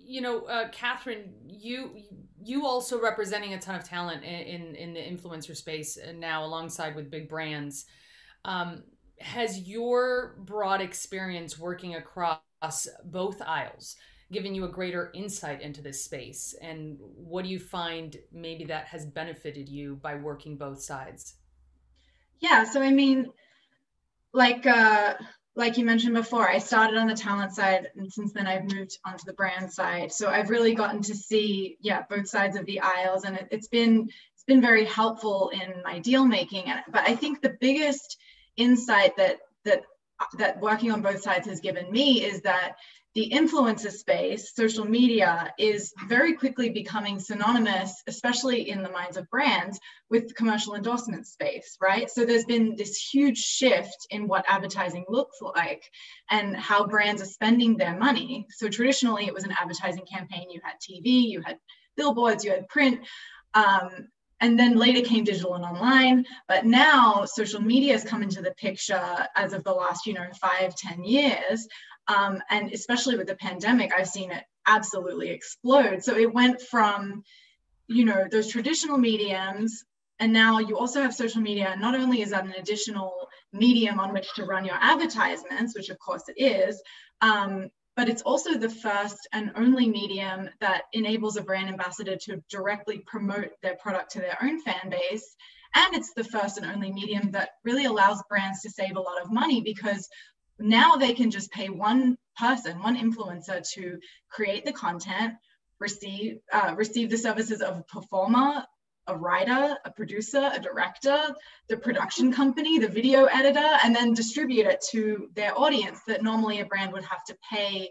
You know, Catherine, you also representing a ton of talent in the influencer space now, alongside with big brands. Has your broad experience working across both aisles given you a greater insight into this space? And what do you find maybe that has benefited you by working both sides? Yeah, so I mean, like you mentioned before, I started on the talent side, and since then I've moved onto the brand side. So I've really gotten to see, yeah, both sides of the aisles, and it's been very helpful in my deal making. But I think the biggest insight that that working on both sides has given me is that the influencer space, social media, is very quickly becoming synonymous, especially in the minds of brands, with the commercial endorsement space, right? So there's been this huge shift in what advertising looks like and how brands are spending their money. So traditionally, it was an advertising campaign. You had TV, you had billboards, you had print. And then later came digital and online, but now social media has come into the picture as of the last, 5, 10 years. And especially with the pandemic, I've seen it absolutely explode. So it went from, those traditional mediums, and now you also have social media. Not only is that an additional medium on which to run your advertisements, which of course it is, but it's also the first and only medium that enables a brand ambassador to directly promote their product to their own fan base. And it's the first and only medium that really allows brands to save a lot of money, because now they can just pay one person, one influencer, to create the content, receive the services of a performer, a writer, a producer, a director, the production company, the video editor, and then distribute it to their audience that normally a brand would have to pay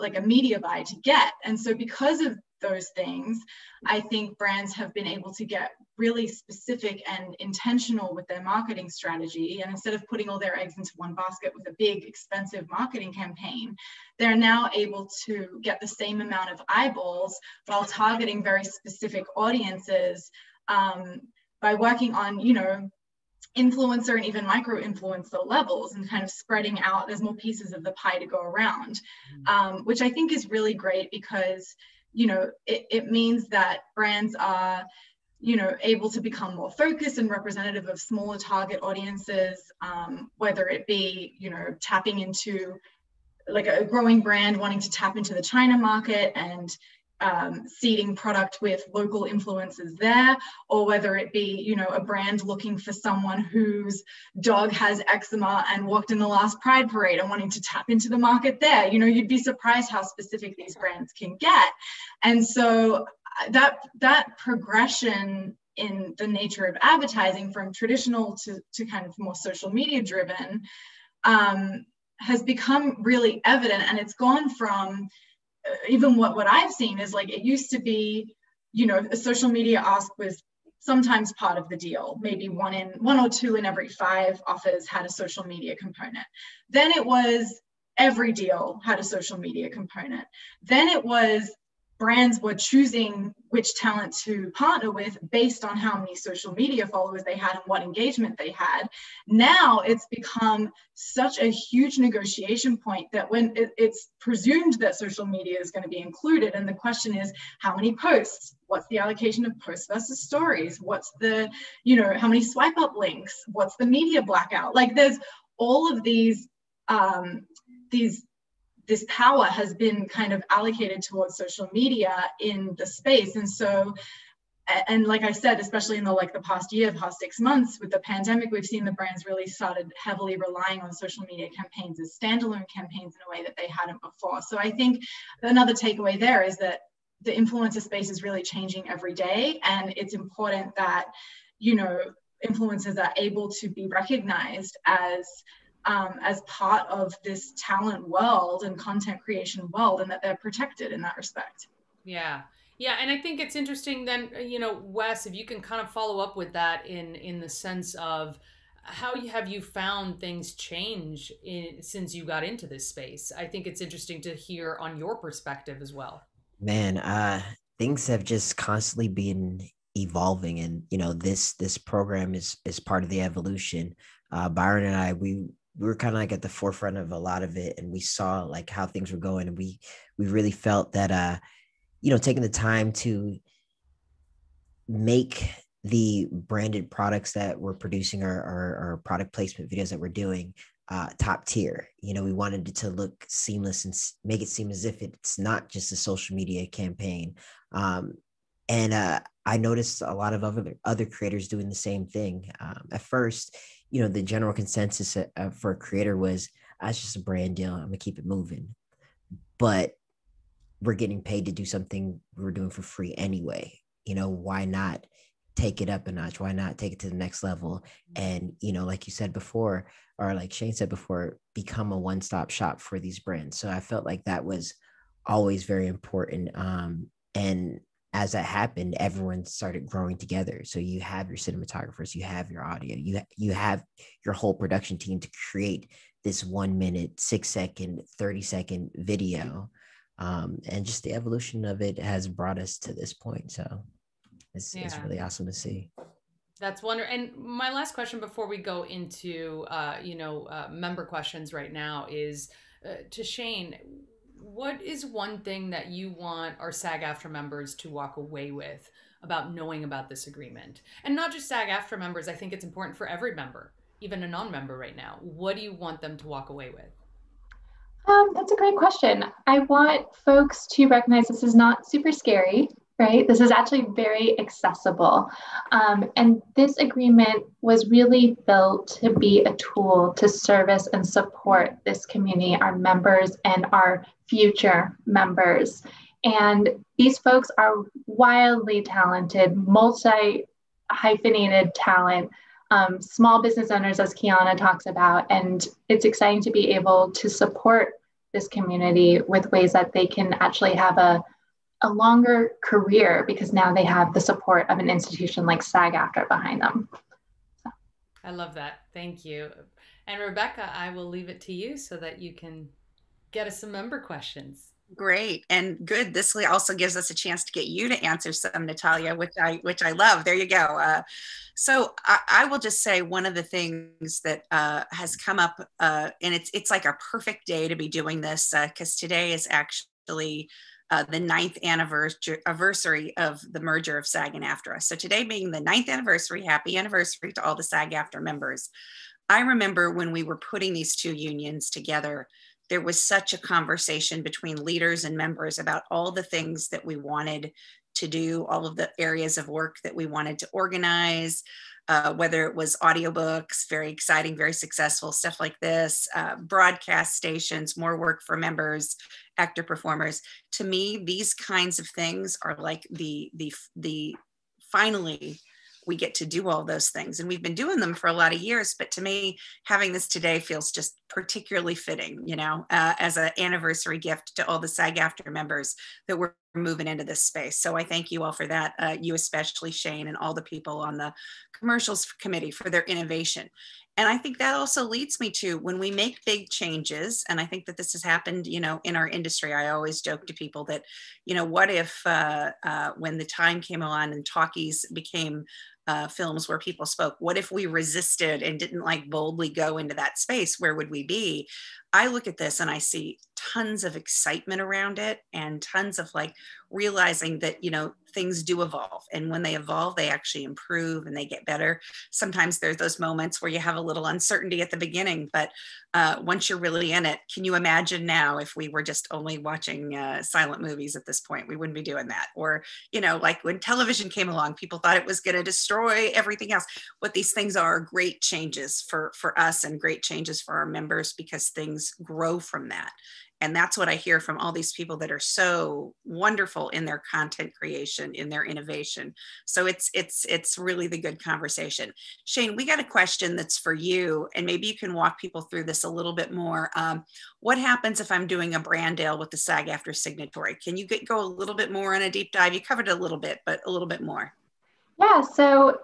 like a media buy to get. And so because of those things, I think brands have been able to get really specific and intentional with their marketing strategy. And instead of putting all their eggs into one basket with a big, expensive marketing campaign, they're now able to get the same amount of eyeballs while targeting very specific audiences by working on, influencer and even micro-influencer levels and kind of spreading out. There's more pieces of the pie to go around, which I think is really great because it means that brands are, able to become more focused and representative of smaller target audiences, whether it be, tapping into like a growing brand wanting to tap into the China market and seeding product with local influencers there, or whether it be, a brand looking for someone whose dog has eczema and walked in the last Pride parade and wanting to tap into the market there. You'd be surprised how specific these brands can get. And so that progression in the nature of advertising from traditional to kind of more social media driven has become really evident. And it's gone from, even what I've seen is like, it used to be, a social media ask was sometimes part of the deal. Maybe one or two in every 5 offers had a social media component. Then it was every deal had a social media component. Then it was brands were choosing which talent to partner with based on how many social media followers they had and what engagement they had. Now it's become such a huge negotiation point that when it's presumed that social media is going to be included, and the question is, how many posts? What's the allocation of posts versus stories? What's the, how many swipe up links? What's the media blackout? Like, there's all of this power has been kind of allocated towards social media in the space. And so, and like I said, especially in the past year, past 6 months with the pandemic, we've seen the brands really started heavily relying on social media campaigns as standalone campaigns in a way that they hadn't before. So I think another takeaway there is that the influencer space is really changing every day. And it's important that, influencers are able to be recognized as part of this talent world and content creation world, and that they're protected in that respect. Yeah. Yeah. And I think it's interesting then, Wes, if you can kind of follow up with that in the sense of how have you found things change since you got into this space? I think it's interesting to hear on your perspective as well. Man, things have just constantly been evolving, and, this program is part of the evolution. Byron and I, we were kind of like at the forefront of a lot of it, and we saw like how things were going, and we really felt that, taking the time to make the branded products that we're producing, our product placement videos that we're doing, top tier. We wanted it to look seamless and make it seem as if it's not just a social media campaign. And I noticed a lot of other creators doing the same thing. At first, the general consensus for a creator was, that's just a brand deal, I'm gonna keep it moving. But we're getting paid to do something we're doing for free anyway. Why not take it up a notch? Why not take it to the next level? And, you know, like you said before, or like Shane said before, become a one-stop shop for these brands. So I felt like that was always very important. And as that happened, everyone started growing together. So you have your cinematographers, you have your audio, you have your whole production team to create this 1 minute, 6 second, 30 second video. And just the evolution of it has brought us to this point. So it's really awesome to see. That's wonderful. And my last question before we go into, member questions right now is to Shane, what is one thing that you want our SAG-AFTRA members to walk away with about knowing about this agreement? And not just SAG-AFTRA members, I think it's important for every member, even a non-member right now. What do you want them to walk away with? That's a great question. I want folks to recognize this is not super scary, right? This is actually very accessible. And this agreement was really built to be a tool to service and support this community, our members and our future members. And these folks are wildly talented, multi-hyphenated talent, small business owners, as Qianna talks about, and it's exciting to be able to support this community with ways that they can actually have a longer career because now they have the support of an institution like SAG-AFTRA behind them. So. I love that. Thank you. And Rebecca, I will leave it to you so that you can get us some member questions. Great and good. This also gives us a chance to get you to answer some, Natalia, which I love. There you go. So I will just say one of the things that has come up, and it's like a perfect day to be doing this because today is actually the 9th anniversary of the merger of SAG and AFTRA. So today being the 9th anniversary, happy anniversary to all the SAG-AFTRA members. I remember when we were putting these two unions together, there was such a conversation between leaders and members about all the things that we wanted to do, all of the areas of work that we wanted to organize, whether it was audiobooks, very exciting, very successful, stuff like this, broadcast stations, more work for members, actor performers. To me, these kinds of things are like the finally, we get to do all those things. And we've been doing them for a lot of years, but to me, having this today feels just particularly fitting, you know, as an anniversary gift to all the SAG-AFTRA members that we're moving into this space. So I thank you all for that, you especially, Shane, and all the people on the commercials committee for their innovation. And I think that also leads me to when we make big changes, and I think that this has happened, you know, in our industry. I always joke to people that, you know, what if when the time came on and talkies became films where people spoke, what if we resisted and didn't like boldly go into that space? Where would we be? I look at this and I see tons of excitement around it and tons of like realizing that, you know, things do evolve. And when they evolve, they actually improve and they get better. Sometimes there's those moments where you have a little uncertainty at the beginning, but once you're really in it, can you imagine now if we were just only watching silent movies at this point? We wouldn't be doing that. Or, you know, like when television came along, people thought it was going to destroy everything else. What these things are great changes for us and great changes for our members because things grow from that. And that's what I hear from all these people that are so wonderful in their content creation, in their innovation. So it's really the good conversation. Shane, we got a question that's for you, and maybe you can walk people through this a little bit more. What happens if I'm doing a brand deal with the SAG-AFTRA signatory? Can you go a little bit more on a deep dive? You covered a little bit, but a little bit more. Yeah, so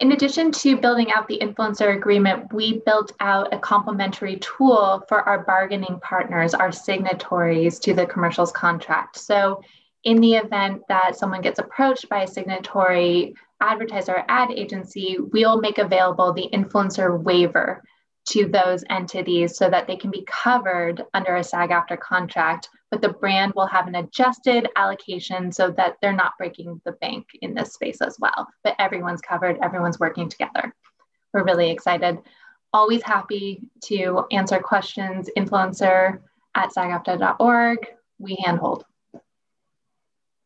in addition to building out the influencer agreement, we built out a complementary tool for our bargaining partners, our signatories to the commercials contract. So in the event that someone gets approached by a signatory advertiser or ad agency, we'll make available the influencer waiver to those entities so that they can be covered under a SAG-AFTRA contract, but the brand will have an adjusted allocation so that they're not breaking the bank in this space as well. But everyone's covered, everyone's working together. We're really excited. Always happy to answer questions, influencer@sagaftra.org. We handhold.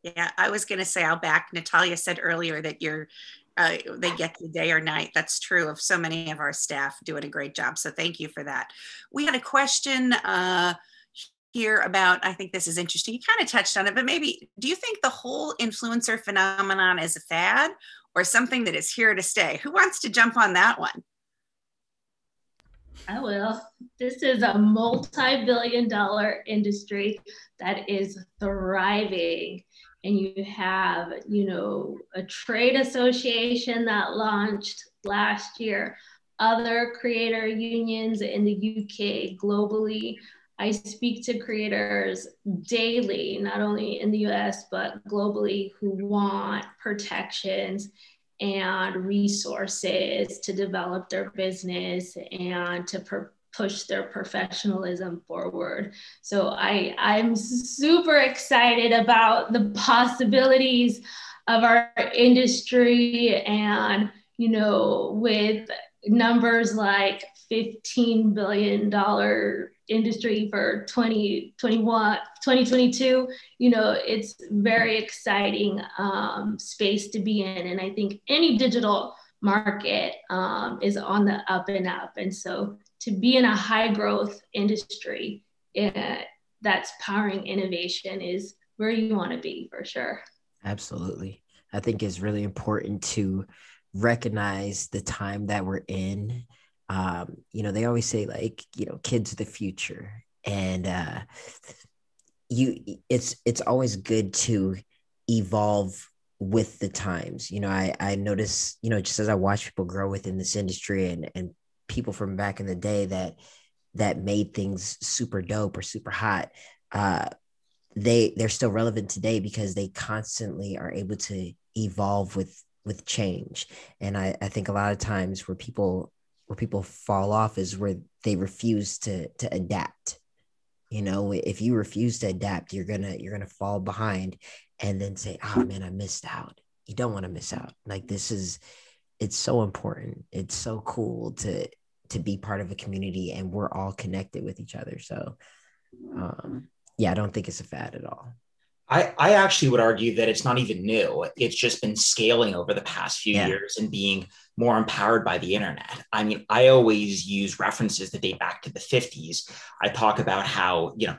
Yeah, I was gonna say I'll back. Natalia said earlier that they get the day or night. That's true of so many of our staff doing a great job. So thank you for that. We had a question here about, I think this is interesting. You kind of touched on it, but maybe do you think the whole influencer phenomenon is a fad or something that is here to stay. Who wants to jump on that one? I will. This is a multi-billion-dollar industry that is thriving. And you have, you know, a trade association that launched last year, other creator unions in the UK globally. I speak to creators daily, not only in the US, but globally, who want protections and resources to develop their business and to push their professionalism forward. So I'm super excited about the possibilities of our industry. And, you know, with numbers like $15 billion industry for 2021, 2022, you know, it's very exciting space to be in. And I think any digital market is on the up and up. And so to be in a high growth industry that's powering innovation is where you want to be, for sure. Absolutely. I think it's really important to recognize the time that we're in. You know, they always say, like, you know, kids of the future, and it's always good to evolve with the times. You know, I notice, you know, just as I watch people grow within this industry and people from back in the day that made things super dope or super hot, they're still relevant today because they constantly are able to evolve with change. And I think a lot of times where people fall off is where they refuse to adapt. You know, if you refuse to adapt, you're gonna fall behind and then say, oh man, I missed out. You don't want to miss out. Like, it's so important. It's so cool to be part of a community, and we're all connected with each other. So yeah, I don't think it's a fad at all. I actually would argue that it's not even new. It's just been scaling over the past few years and being more empowered by the internet. I mean, I always use references that date back to the 50s. I talk about how, you know,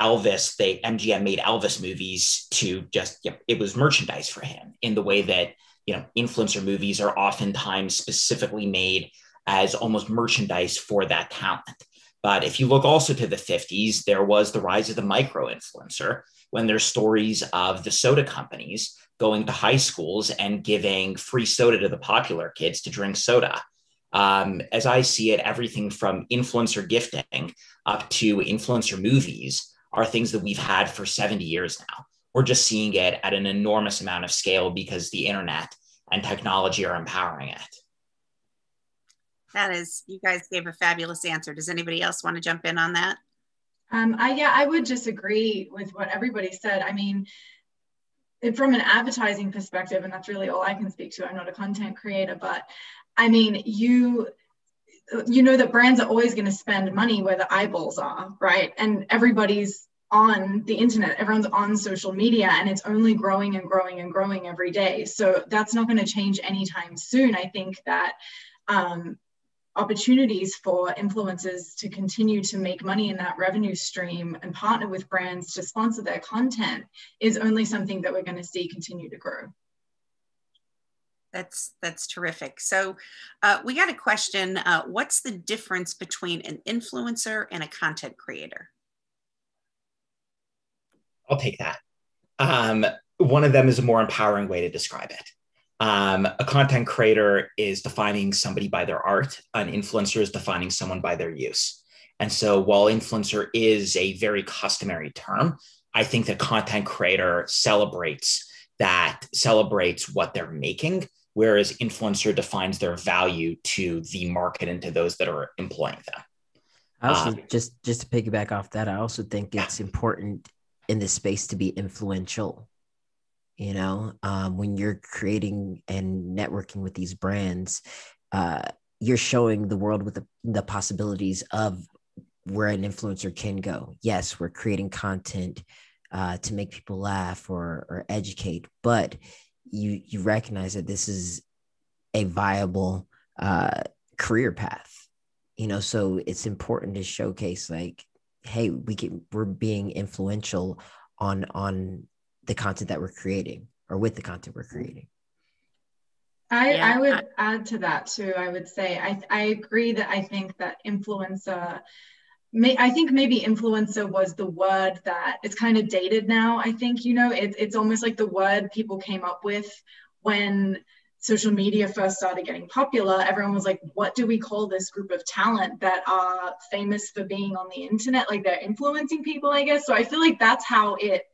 Elvis, MGM made Elvis movies to just, you know, it was merchandise for him, in the way that, you know, influencer movies are oftentimes specifically made as almost merchandise for that talent. But if you look also to the 50s, there was the rise of the micro-influencer, when there's stories of the soda companies going to high schools and giving free soda to the popular kids to drink soda. As I see it, everything from influencer gifting up to influencer movies are things that we've had for 70 years now. We're just seeing it at an enormous amount of scale because the internet and technology are empowering it. That is, you guys gave a fabulous answer. Does anybody else want to jump in on that? I would just agree with what everybody said. I mean, from an advertising perspective, and that's really all I can speak to, I'm not a content creator, but I mean, you know that brands are always going to spend money where the eyeballs are, right? And everybody's on the internet, everyone's on social media, and it's only growing and growing and growing every day. So that's not going to change anytime soon. I think that opportunities for influencers to continue to make money in that revenue stream and partner with brands to sponsor their content is only something that we're going to see continue to grow. That's terrific. So we got a question. What's the difference between an influencer and a content creator? I'll take that. One of them is a more empowering way to describe it. A content creator is defining somebody by their art. An influencer is defining someone by their use. And so while influencer is a very customary term, I think the content creator celebrates what they're making, whereas influencer defines their value to the market and to those that are employing them. I also, just to piggyback off that, I also think it's important in this space to be influential. You know, when you're creating and networking with these brands, you're showing the world with the possibilities of where an influencer can go. Yes, we're creating content to make people laugh or educate, but you recognize that this is a viable career path. You know, so it's important to showcase, like, hey, we're being influential on the content that we're creating, or with the content we're creating. I would add to that too. I would say I agree that I think that influencer, I think maybe influencer was the word that it's kind of dated now. I think, you know, it's almost like the word people came up with when social media first started getting popular. Everyone was like, what do we call this group of talent that are famous for being on the internet? Like they're influencing people, I guess. So I feel like that's how it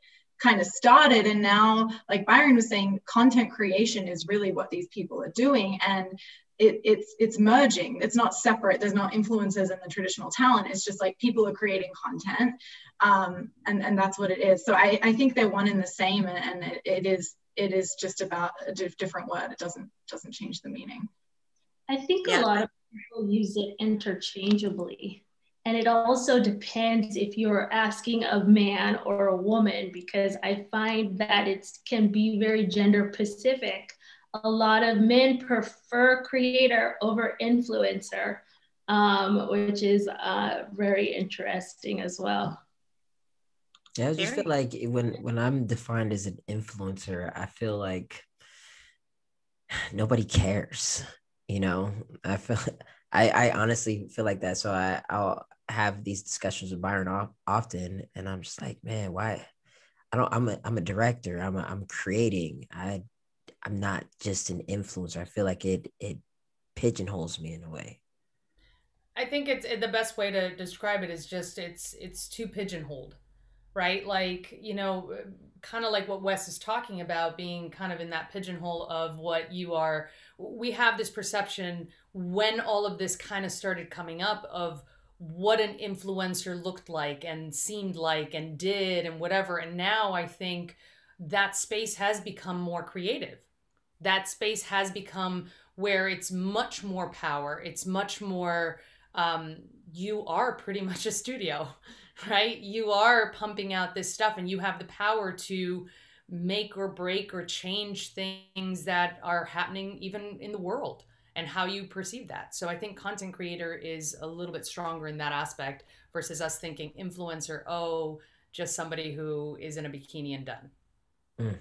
kind of started. And now, like Byron was saying, content creation is really what these people are doing. And it's merging. It's not separate. There's not influencers in the traditional talent. It's just like people are creating content. And that's what it is. So I think they're one and the same, and it is just about a different word. It doesn't change the meaning. I think a lot of people use it interchangeably. And it also depends if you're asking a man or a woman, because I find that it can be very gender specific. A lot of men prefer creator over influencer, which is very interesting as well. Yeah, I just feel like when I'm defined as an influencer, I feel like nobody cares, you know? I honestly feel like that. So I'll have these discussions with Byron often, and I'm just like, man, why? I'm a director. I'm creating. I'm not just an influencer. I feel like it pigeonholes me in a way. I think it's the best way to describe it is just it's too pigeonholed, right? Like, you know, kind of like what Wes is talking about, being kind of in that pigeonhole of what you are. We have this perception when all of this kind of started coming up of what an influencer looked like and seemed like and did and whatever. And now I think that space has become more creative. That space has become where it's much more power. It's much more, you are pretty much a studio, right? You are pumping out this stuff and you have the power to make or break or change things that are happening even in the world and how you perceive that. So I think content creator is a little bit stronger in that aspect versus us thinking influencer, oh, just somebody who is in a bikini and done. Mm.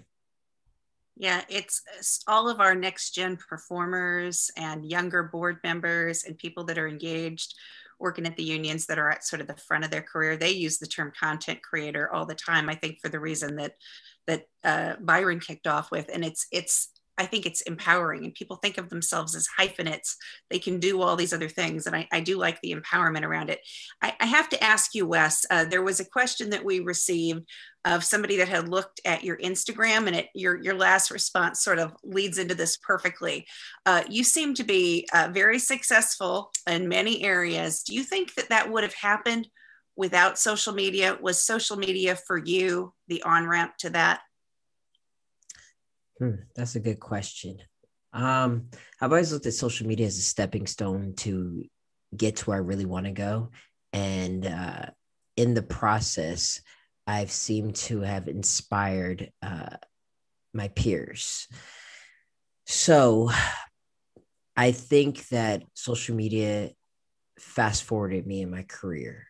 Yeah, it's all of our next gen performers and younger board members and people that are engaged working at the unions that are at sort of the front of their career. They use the term content creator all the time, I think, for the reason that Byron kicked off with. And it's I think it's empowering, and people think of themselves as hyphenates. They can do all these other things. And I do like the empowerment around it. I have to ask you, Wes, there was a question that we received of somebody that had looked at your Instagram, and your last response sort of leads into this perfectly. You seem to be very successful in many areas. Do you think that would have happened without social media? Was social media for you the on-ramp to that? That's a good question. I've always looked at social media as a stepping stone to get to where I really want to go. And in the process, I've seemed to have inspired my peers. So I think that social media fast-forwarded me in my career.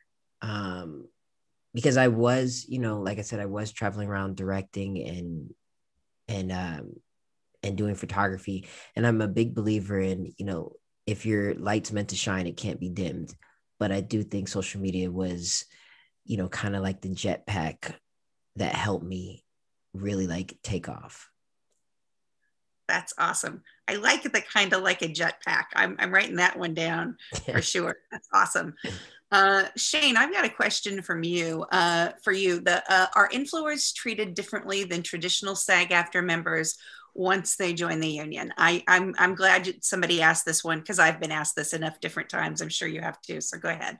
Because I was, you know, like I said, I was traveling around directing and doing photography. And I'm a big believer in, you know, if your light's meant to shine, it can't be dimmed. But I do think social media was, you know, kind of like the jetpack that helped me really like take off. That's awesome. I like the kind of like a jetpack. I'm writing that one down for sure. That's awesome. Shane, I've got a question from you. For you, are influencers treated differently than traditional SAG-AFTRA members once they join the union? I'm glad somebody asked this one, because I've been asked this enough different times. I'm sure you have too. So go ahead.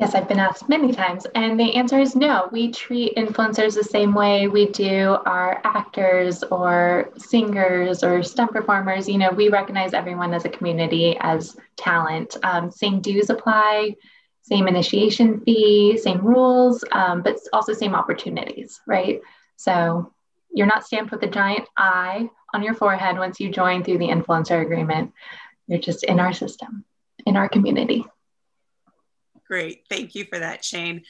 Yes, I've been asked many times, and the answer is no. We treat influencers the same way we do our actors or singers or stunt performers. You know, we recognize everyone as a community, as talent. Same dues apply, same initiation fee, same rules, but also same opportunities, right? So you're not stamped with a giant I on your forehead once you join through the influencer agreement. You're just in our system, in our community. Great. Thank you for that, Shane.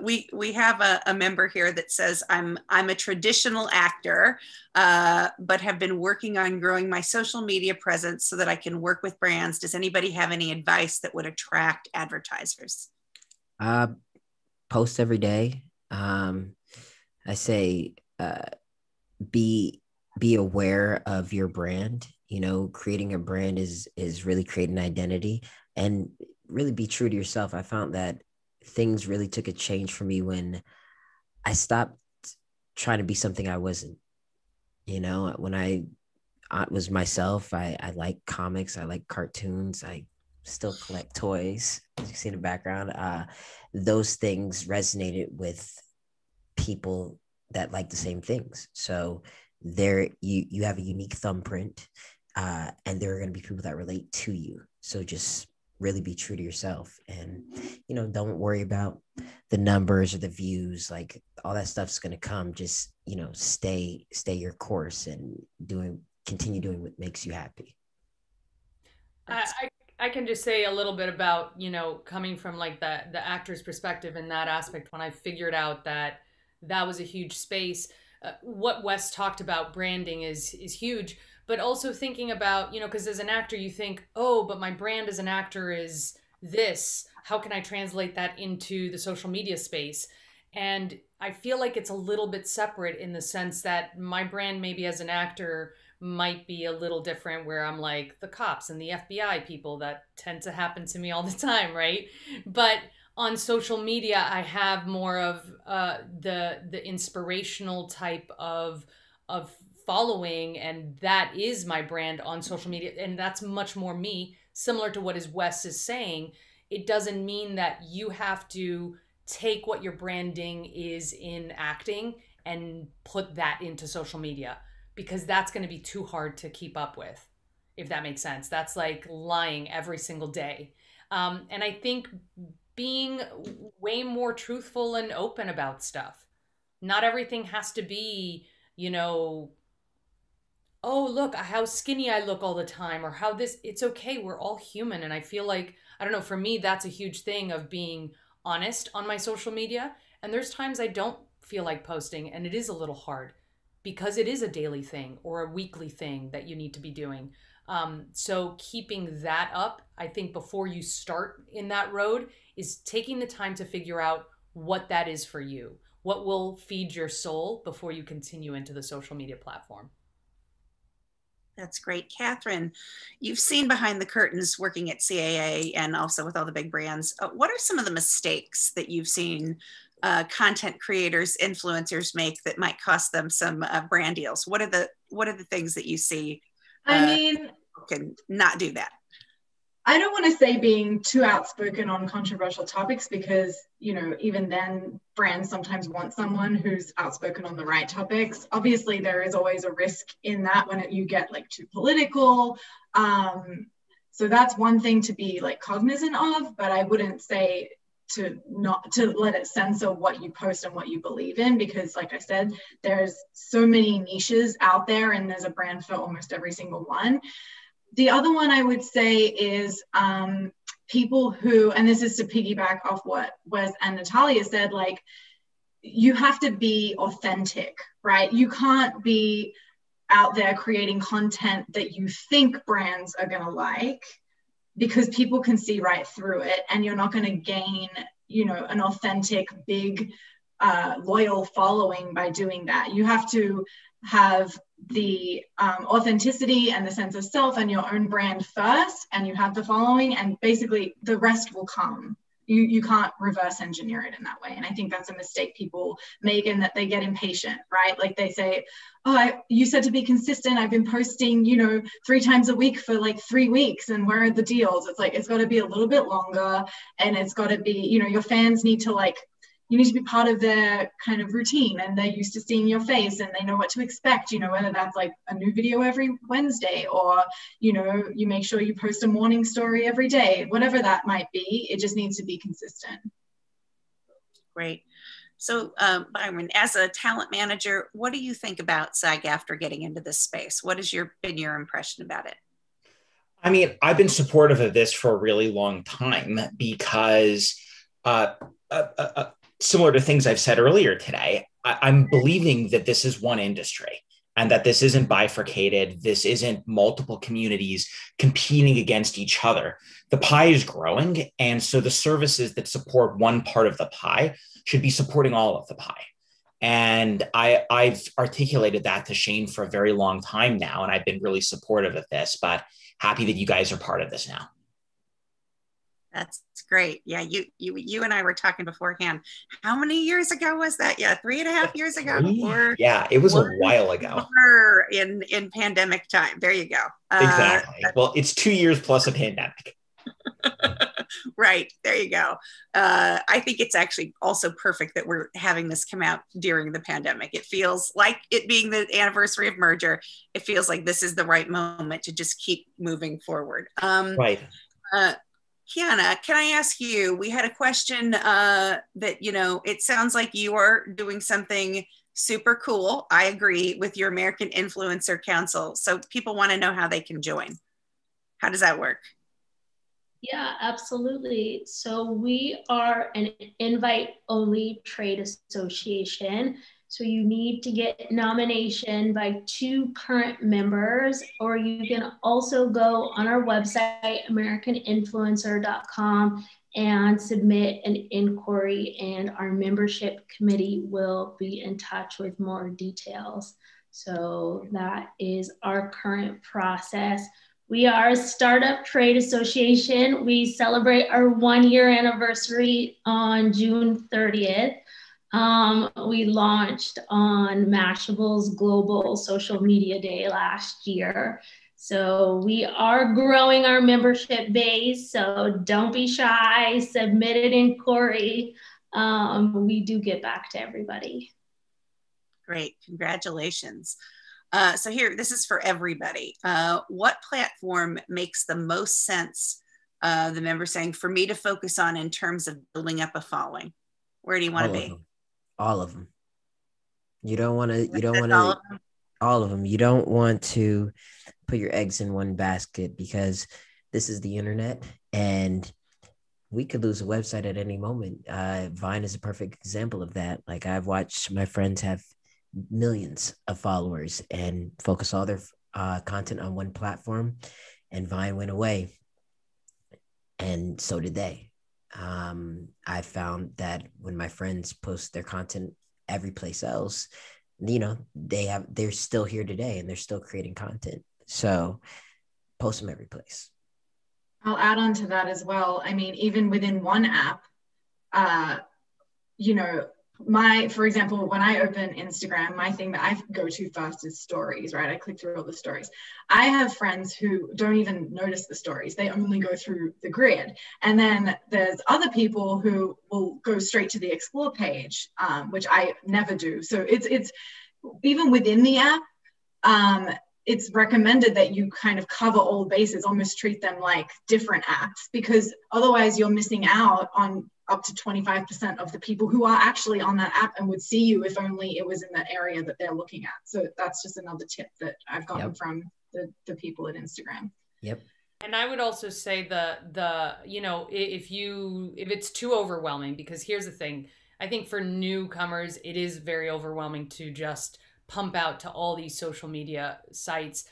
We have a member here that says, I'm a traditional actor, but have been working on growing my social media presence so that I can work with brands. Does anybody have any advice that would attract advertisers? Post every day. I say, be aware of your brand. You know, creating a brand is really creating an identity, and really be true to yourself. I found that things really took a change for me when I stopped trying to be something I wasn't. You know, when I was myself, I like comics, I like cartoons, I still collect toys, as you see in the background. Those things resonated with people that like the same things. So there, you have a unique thumbprint, and there are going to be people that relate to you. So just really be true to yourself, and, you know, don't worry about the numbers or the views. Like, all that stuff's going to come. Just, you know, stay your course and continue doing what makes you happy. I can just say a little bit about, you know, coming from like the actor's perspective in that aspect, when I figured out that was a huge space. What Wes talked about, branding is huge, but also thinking about, you know, because as an actor, you think, oh, but my brand as an actor is this. How can I translate that into the social media space? And I feel like it's a little bit separate, in the sense that my brand maybe as an actor might be a little different, where I'm like the cops and the FBI people. That tend to happen to me all the time, right? But on social media, I have more of the inspirational type of following, and that is my brand on social media, and that's much more me. Similar to what Wes is saying, it doesn't mean that you have to take what your branding is in acting and put that into social media, because that's going to be too hard to keep up with, if that makes sense. That's like lying every single day. And I think being way more truthful and open about stuff. Not everything has to be, you know, oh, look how skinny I look all the time, or how this. It's okay, we're all human. And I feel like, I don't know, for me, that's a huge thing of being honest on my social media. And there's times I don't feel like posting, and it is a little hard, because it is a daily thing or a weekly thing that you need to be doing. So keeping that up, I think, before you start in that road, is taking the time to figure out what that is for you, what will feed your soul, before you continue into the social media platform. That's great. Catherine, you've seen behind the curtains working at CAA and also with all the big brands. What are some of the mistakes that you've seen content creators, influencers make that might cost them some brand deals? What are the things that you see? I mean, can not do that. I don't want to say being too outspoken on controversial topics, because, you know, even then brands sometimes want someone who's outspoken on the right topics. Obviously, there is always a risk in that when you get like too political. So that's one thing to be like cognizant of, but I wouldn't say to let it censor what you post and what you believe in, because like I said, there's so many niches out there, and there's a brand for almost every single one. The other one I would say is people who, and this is to piggyback off what Wes and Natalia said, like, you have to be authentic, right? You can't be out there creating content that you think brands are going to like, because people can see right through it, and you're not going to gain, you know, an authentic, big, loyal following by doing that. You have to have the authenticity and the sense of self and your own brand first, and you have the following, and basically the rest will come. You can't reverse engineer it in that way. And I think that's a mistake people make, and that they get impatient, right? Like, they say, oh, you said to be consistent. I've been posting, you know, 3 times a week for like 3 weeks, and where are the deals? It's like, it's got to be a little bit longer, and it's got to be, you know, your fans need to like, you need to be part of their kind of routine, and they're used to seeing your face, and they know what to expect, you know, whether that's like a new video every Wednesday, or, you know, you make sure you post a morning story every day, whatever that might be. It just needs to be consistent. Great. So Byron, as a talent manager, what do you think about SAG-AFTRA getting into this space? What has been your impression about it? I mean, I've been supportive of this for a really long time, because similar to things I've said earlier today, I'm believing that this is one industry and that this isn't bifurcated. This isn't multiple communities competing against each other. The pie is growing. And so the services that support one part of the pie should be supporting all of the pie. And I've articulated that to Shane for a very long time now. And I've been really supportive of this, but happy that you guys are part of this now. That's great. Yeah, you and I were talking beforehand. How many years ago was that? Yeah, 3.5 years ago. Yeah, it was a while ago. In pandemic time. There you go. Exactly. Well, it's 2 years plus a pandemic. Right. There you go. I think it's actually also perfect that we're having this come out during the pandemic. It feels like it being the anniversary of merger. It feels like this is the right moment to just keep moving forward. Right. Qianna, can I ask you, we had a question that, you know, it sounds like you are doing something super cool. I agree with your American Influencer Council. So people want to know how they can join. How does that work? Yeah, absolutely. So we are an invite-only trade association. So you need to get nomination by 2 current members, or you can also go on our website, americaninfluencer.com, and submit an inquiry, and our membership committee will be in touch with more details. So that is our current process. We are a startup trade association. We celebrate our 1-year anniversary on June 30th. We launched on Mashable's Global Social Media Day last year. So we are growing our membership base. So don't be shy, submit an inquiry. We do get back to everybody. Great, congratulations. So here, this is for everybody. What platform makes the most sense, the member saying, for me to focus on in terms of building up a following? Where do you want to be? All of them. You don't want to, all of them. You don't want to put your eggs in one basket, because this is the internet and we could lose a website at any moment. Vine is a perfect example of that. Like, I've watched my friends have millions of followers and focus all their content on one platform, and Vine went away, and so did they. I found that when my friends post their content every place else, you know, they're still here today and they're still creating content. So post them every place. I'll add on to that as well. I mean, even within one app, you know, for example, when I open Instagram, my thing that I go to first is stories, right? I click through all the stories. I have friends who don't even notice the stories. They only go through the grid. And then there's other people who will go straight to the explore page, which I never do. So it's even within the app, it's recommended that you kind of cover all bases, almost treat them like different apps, because otherwise you're missing out on up to 25% of the people who are actually on that app and would see you if only it was in that area that they're looking at. So that's just another tip that I've gotten from the people at Instagram. Yep. And I would also say the you know, if it's too overwhelming, because here's the thing, I think for newcomers, it is very overwhelming to just pump out to all these social media sites.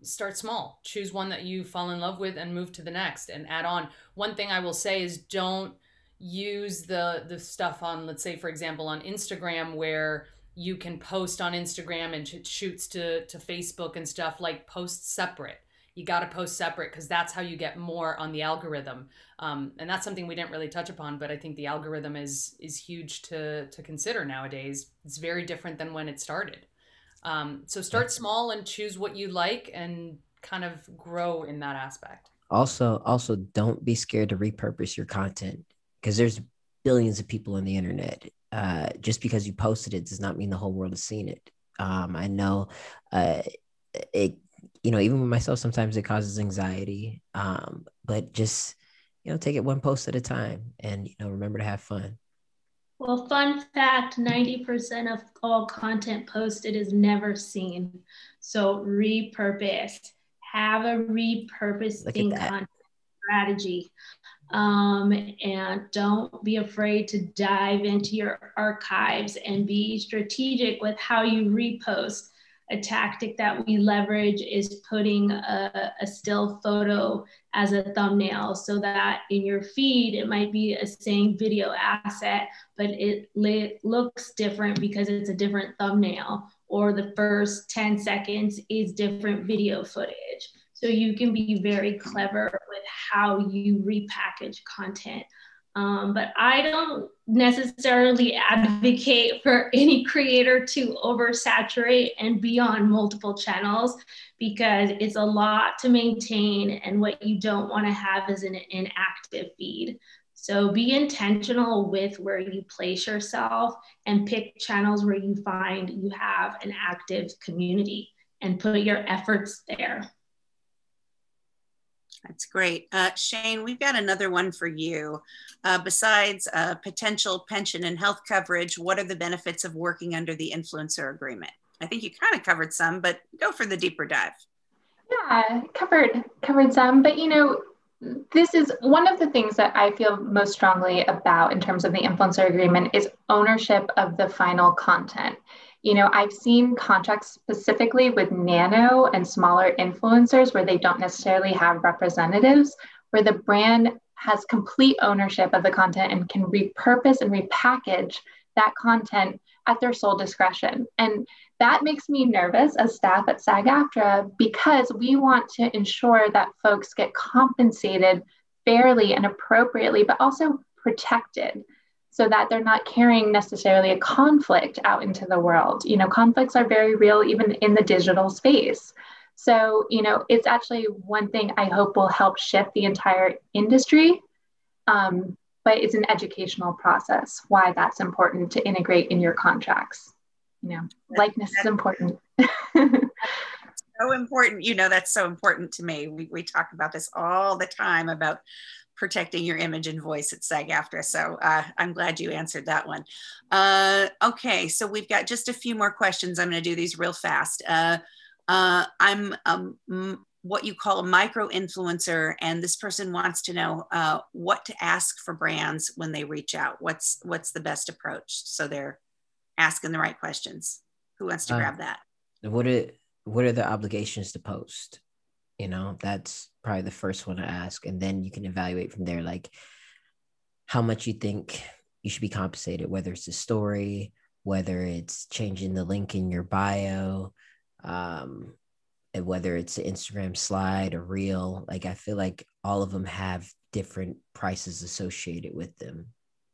Start small, choose one that you fall in love with and move to the next and add on. One thing I will say is don't use the stuff on, let's say, for example, on Instagram, where you can post on Instagram and it shoots to Facebook and stuff. Like, post separate. You got to post separate, because that's how you get more on the algorithm. And that's something we didn't really touch upon, but I think the algorithm is huge to consider nowadays. It's very different than when it started. So start small and choose what you like and kind of grow in that aspect. Also don't be scared to repurpose your content, because there's billions of people on the internet. Just because you posted it does not mean the whole world has seen it. I know it, you know, even with myself, sometimes it causes anxiety, but just, you know, take it one post at a time and, you know, remember to have fun. Well, fun fact, 90% of all content posted is never seen. So repurpose, have a repurposing content strategy. And don't be afraid to dive into your archives and be strategic with how you repost. A tactic that we leverage is putting a still photo as a thumbnail, so that in your feed, it might be a same video asset, but it looks different because it's a different thumbnail, or the first 10 seconds is different video footage. So you can be very clever with how you repackage content. But I don't necessarily advocate for any creator to oversaturate and be on multiple channels, because it's a lot to maintain, and what you don't want to have is an inactive feed. So be intentional with where you place yourself and pick channels where you find you have an active community and put your efforts there. That's great. Shane, we've got another one for you. Besides potential pension and health coverage, what are the benefits of working under the influencer agreement? I think you kind of covered some, but go for the deeper dive. Yeah, covered some, but you know, this is one of the things that I feel most strongly about in terms of the influencer agreement is ownership of the final content. You know, I've seen contracts specifically with nano and smaller influencers where they don't necessarily have representatives, where the brand has complete ownership of the content and can repurpose and repackage that content at their sole discretion. And that makes me nervous as staff at SAG-AFTRA, because we want to ensure that folks get compensated fairly and appropriately, but also protected, so that they're not carrying necessarily a conflict out into the world. You know, conflicts are very real even in the digital space. So, you know, it's actually one thing I hope will help shift the entire industry, but it's an educational process, why that's important to integrate in your contracts. You know, likeness is important. So important, you know, that's so important to me. We talk about this all the time about protecting your image and voice at SAG-AFTRA. So I'm glad you answered that one. Okay, so we've got just a few more questions. I'm gonna do these real fast. I'm what you call a micro-influencer, and this person wants to know what to ask for brands when they reach out. What's the best approach? So they're asking the right questions. Who wants to grab that? What are the obligations to post? You know, that's probably the first one to ask. And then you can evaluate from there, like how much you think you should be compensated, whether it's a story, whether it's changing the link in your bio, and whether it's an Instagram slide or reel. Like, I feel like all of them have different prices associated with them.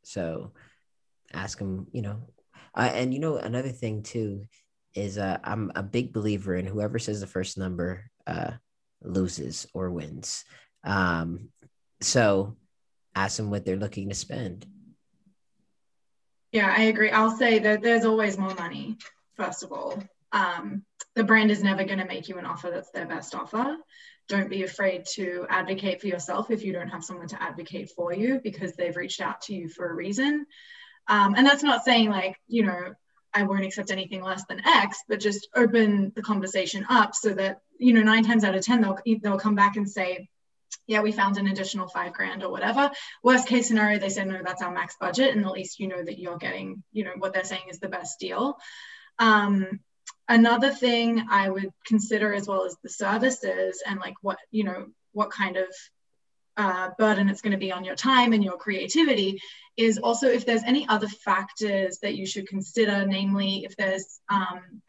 So ask them, you know, and you know, another thing too is I'm a big believer in whoever says the first number, loses or wins. So ask them what they're looking to spend. Yeah, I agree. I'll say that there's always more money, first of all. The brand is never going to make you an offer that's their best offer. Don't be afraid to advocate for yourself if you don't have someone to advocate for you, because they've reached out to you for a reason. And that's not saying like, you know, I won't accept anything less than X, but just open the conversation up so that, you know, 9 times out of 10, they'll come back and say, yeah, we found an additional $5 grand or whatever. Worst case scenario, they say, no, that's our max budget. And at least, you know, that you're getting, you know, what they're saying is the best deal. Another thing I would consider as well is the services and like what, you know, what kind of burden it's going to be on your time and your creativity, is also if there's any other factors that you should consider, namely if there's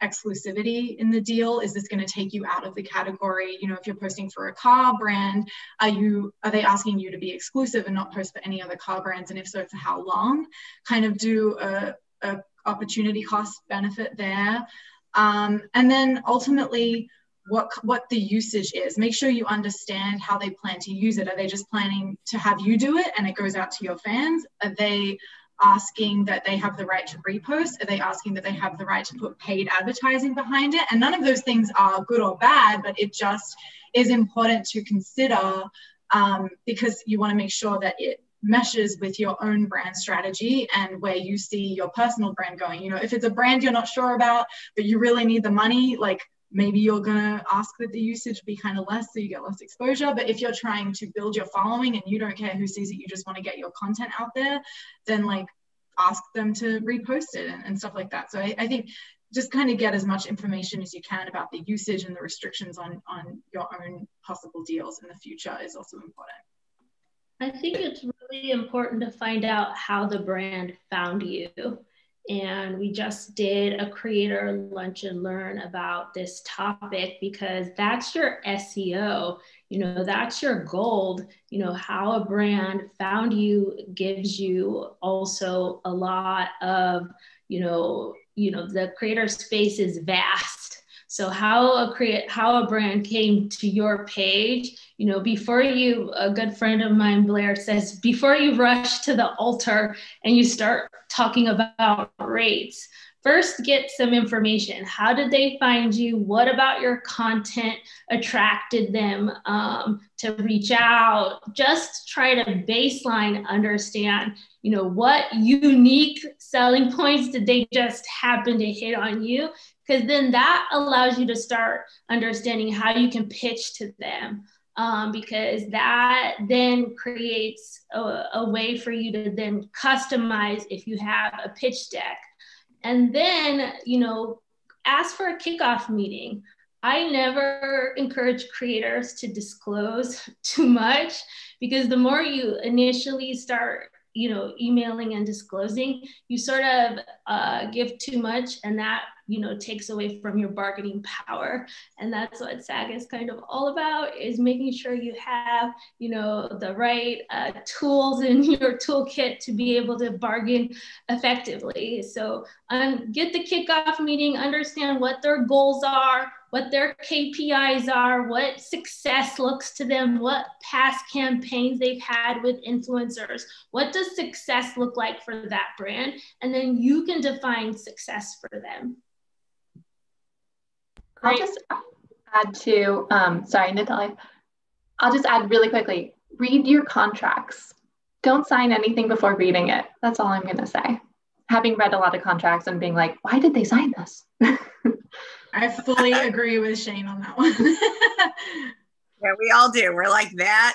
exclusivity in the deal. Is this going to take you out of the category? You know, if you're posting for a car brand, are they asking you to be exclusive and not post for any other car brands? And if so, for how long? Kind of do a opportunity cost benefit there. And then ultimately, what the usage is. Make sure you understand how they plan to use it. Are they just planning to have you do it and it goes out to your fans? Are they asking that they have the right to repost? Are they asking that they have the right to put paid advertising behind it? And none of those things are good or bad, but it just is important to consider because you want to make sure that it meshes with your own brand strategy and where you see your personal brand going. You know, if it's a brand you're not sure about, but you really need the money, like maybe you're going to ask that the usage be kind of less so you get less exposure. But if you're trying to build your following and you don't care who sees it, you just want to get your content out there, then like ask them to repost it and stuff like that. So I think just kind of get as much information as you can about the usage and the restrictions on your own possible deals in the future is also important. I think it's really important to find out how the brand found you. And we just did a creator lunch and learn about this topic, because that's your SEO, you know, that's your gold, you know, how a brand found you gives you also a lot of, you know, the creator space is vast. So how a brand came to your page, you know, before you, a good friend of mine, Blair, says, before you rush to the altar and you start talking about rates, first get some information. How did they find you? What about your content attracted them to reach out? Just try to baseline understand, you know, what unique selling points did they just happen to hit on you? Because then that allows you to start understanding how you can pitch to them, because that then creates a way for you to then customize if you have a pitch deck. And then, you know, ask for a kickoff meeting. I never encourage creators to disclose too much, because the more you initially start, you know, emailing and disclosing, you sort of give too much, and that, you know, takes away from your bargaining power. And that's what SAG is kind of all about, is making sure you have, you know, the right tools in your toolkit to be able to bargain effectively. So get the kickoff meeting, understand what their goals are, what their KPIs are, what success looks to them, what past campaigns they've had with influencers, what does success look like for that brand? And then you can define success for them. Great. I'll just add to, sorry, Natalia, I'll just add really quickly, read your contracts. Don't sign anything before reading it. That's all I'm going to say. Having read a lot of contracts and being like, why did they sign this? I fully agree with Shane on that one. Yeah, we all do. We're like that.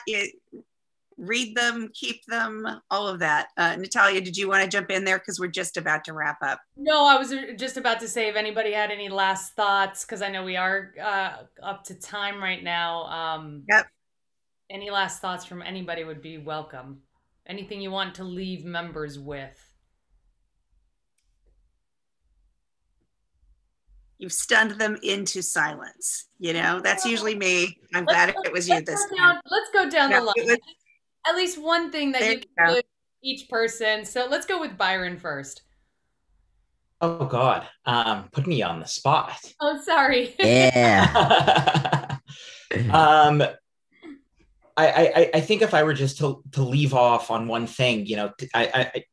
Read them, keep them, all of that. Natalia, did you want to jump in there? Because we're just about to wrap up. No, I was just about to say if anybody had any last thoughts, because I know we are up to time right now. Yep. Any last thoughts from anybody would be welcome. Anything you want to leave members with? You've stunned them into silence. You know, that's usually me. I'm glad it was you this time. Let's go down the line. At least one thing that you can do each person. So let's go with Byron first. Oh God, put me on the spot. Oh, sorry. Yeah. I think if I were just to leave off on one thing, you know, I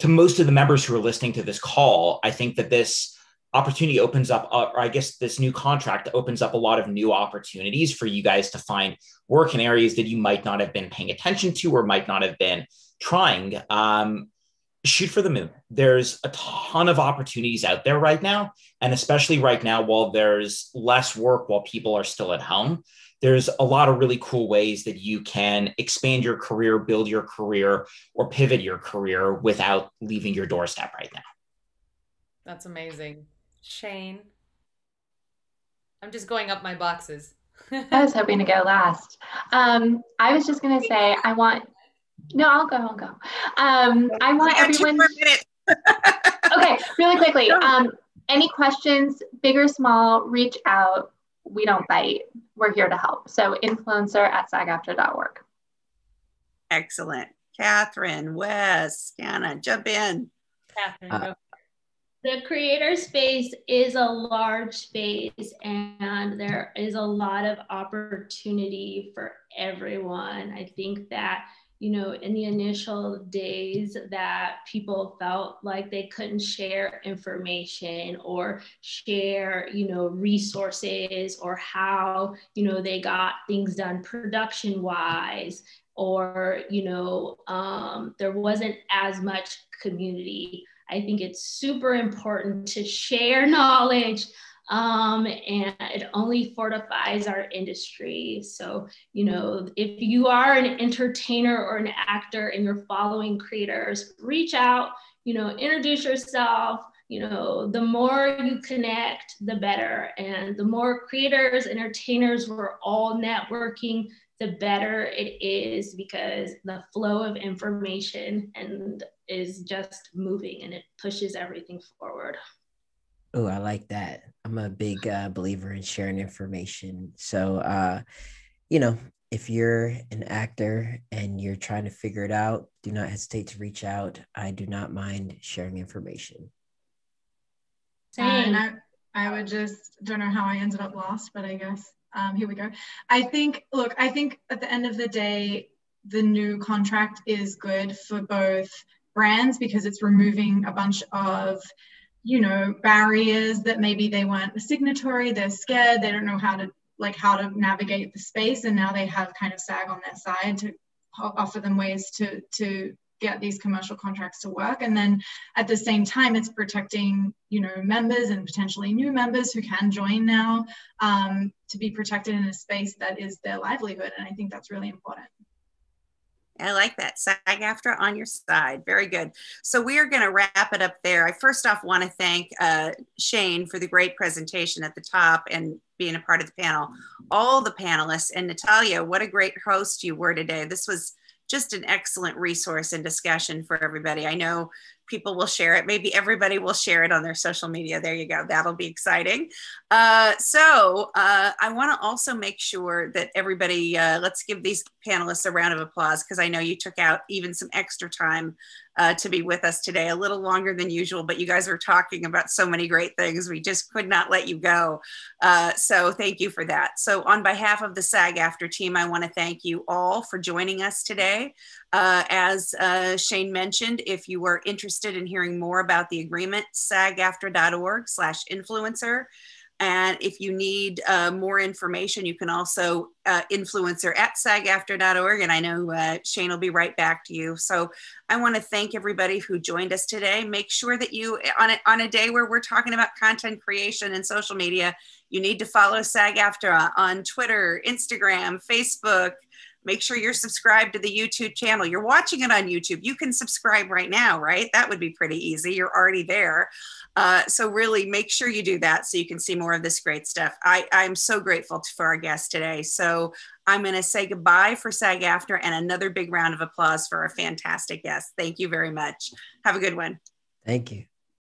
to most of the members who are listening to this call, I think that this opportunity opens up, or I guess this new contract opens up a lot of new opportunities for you guys to find work in areas that you might not have been paying attention to or might not have been trying. Shoot for the moon. There's a ton of opportunities out there right now. And especially right now, while there's less work, while people are still at home, there's a lot of really cool ways that you can expand your career, build your career, or pivot your career without leaving your doorstep right now. That's amazing. Shane, I'm just going up my boxes. I was hoping to go last. I was just going to say, I want, no, I'll go. I want everyone, okay, really quickly. Any questions, big or small, reach out. We don't bite. We're here to help. So influencer@sagaftra.org. Excellent. Catherine, Wes, Qianna, jump in. Catherine, go. The creator space is a large space, and there is a lot of opportunity for everyone. I think that, you know, in the initial days that people felt like they couldn't share information or share, you know, resources or how, you know, they got things done production wise, or, you know, there wasn't as much community. I think it's super important to share knowledge And it only fortifies our industry. So, you know, if you are an entertainer or an actor and you're following creators, reach out, you know, introduce yourself. You know, the more you connect, the better. And the more creators, entertainers, we're all networking, the better it is, because the flow of information and is just moving and it pushes everything forward. Oh, I like that. I'm a big believer in sharing information. So, you know, if you're an actor and you're trying to figure it out, do not hesitate to reach out. I do not mind sharing information. Same. I would just, don't know how I ended up lost, but I guess. Here we go. I think at the end of the day, the new contract is good for both brands because it's removing a bunch of, you know, barriers that maybe they weren't a signatory, they're scared, they don't know how to navigate the space, and now they have kind of SAG on their side to offer them ways to get these commercial contracts to work. And then at the same time, it's protecting, you know, members and potentially new members who can join now to be protected in a space that is their livelihood. And I think that's really important. I like that. SAG-AFTRA on your side. Very good. So we are going to wrap it up there. I first off want to thank Shane for the great presentation at the top and being a part of the panel, all the panelists, and Natalia, what a great host you were today. This was just an excellent resource and discussion for everybody. I know people will share it. Maybe everybody will share it on their social media. There you go. That'll be exciting. I want to also make sure that everybody, let's give these panelists a round of applause, because I know you took out even some extra time to be with us today, a little longer than usual, but you guys were talking about so many great things. We just could not let you go. So thank you for that. So on behalf of the SAG-AFTRA team, I want to thank you all for joining us today. As Shane mentioned, if you are interested in hearing more about the agreement, sagaftra.org/influencer. And if you need more information, you can also influencer@sagaftra.org. And I know Shane will be right back to you. So I want to thank everybody who joined us today. Make sure that you, on a day where we're talking about content creation and social media, you need to follow SAG-AFTRA on Twitter, Instagram, Facebook. Make sure you're subscribed to the YouTube channel. You're watching it on YouTube. You can subscribe right now, right? That would be pretty easy. You're already there. So really make sure you do that so you can see more of this great stuff. I'm so grateful for our guests today. So I'm going to say goodbye for SAG-AFTRA and another big round of applause for our fantastic guests. Thank you very much. Have a good one. Thank you.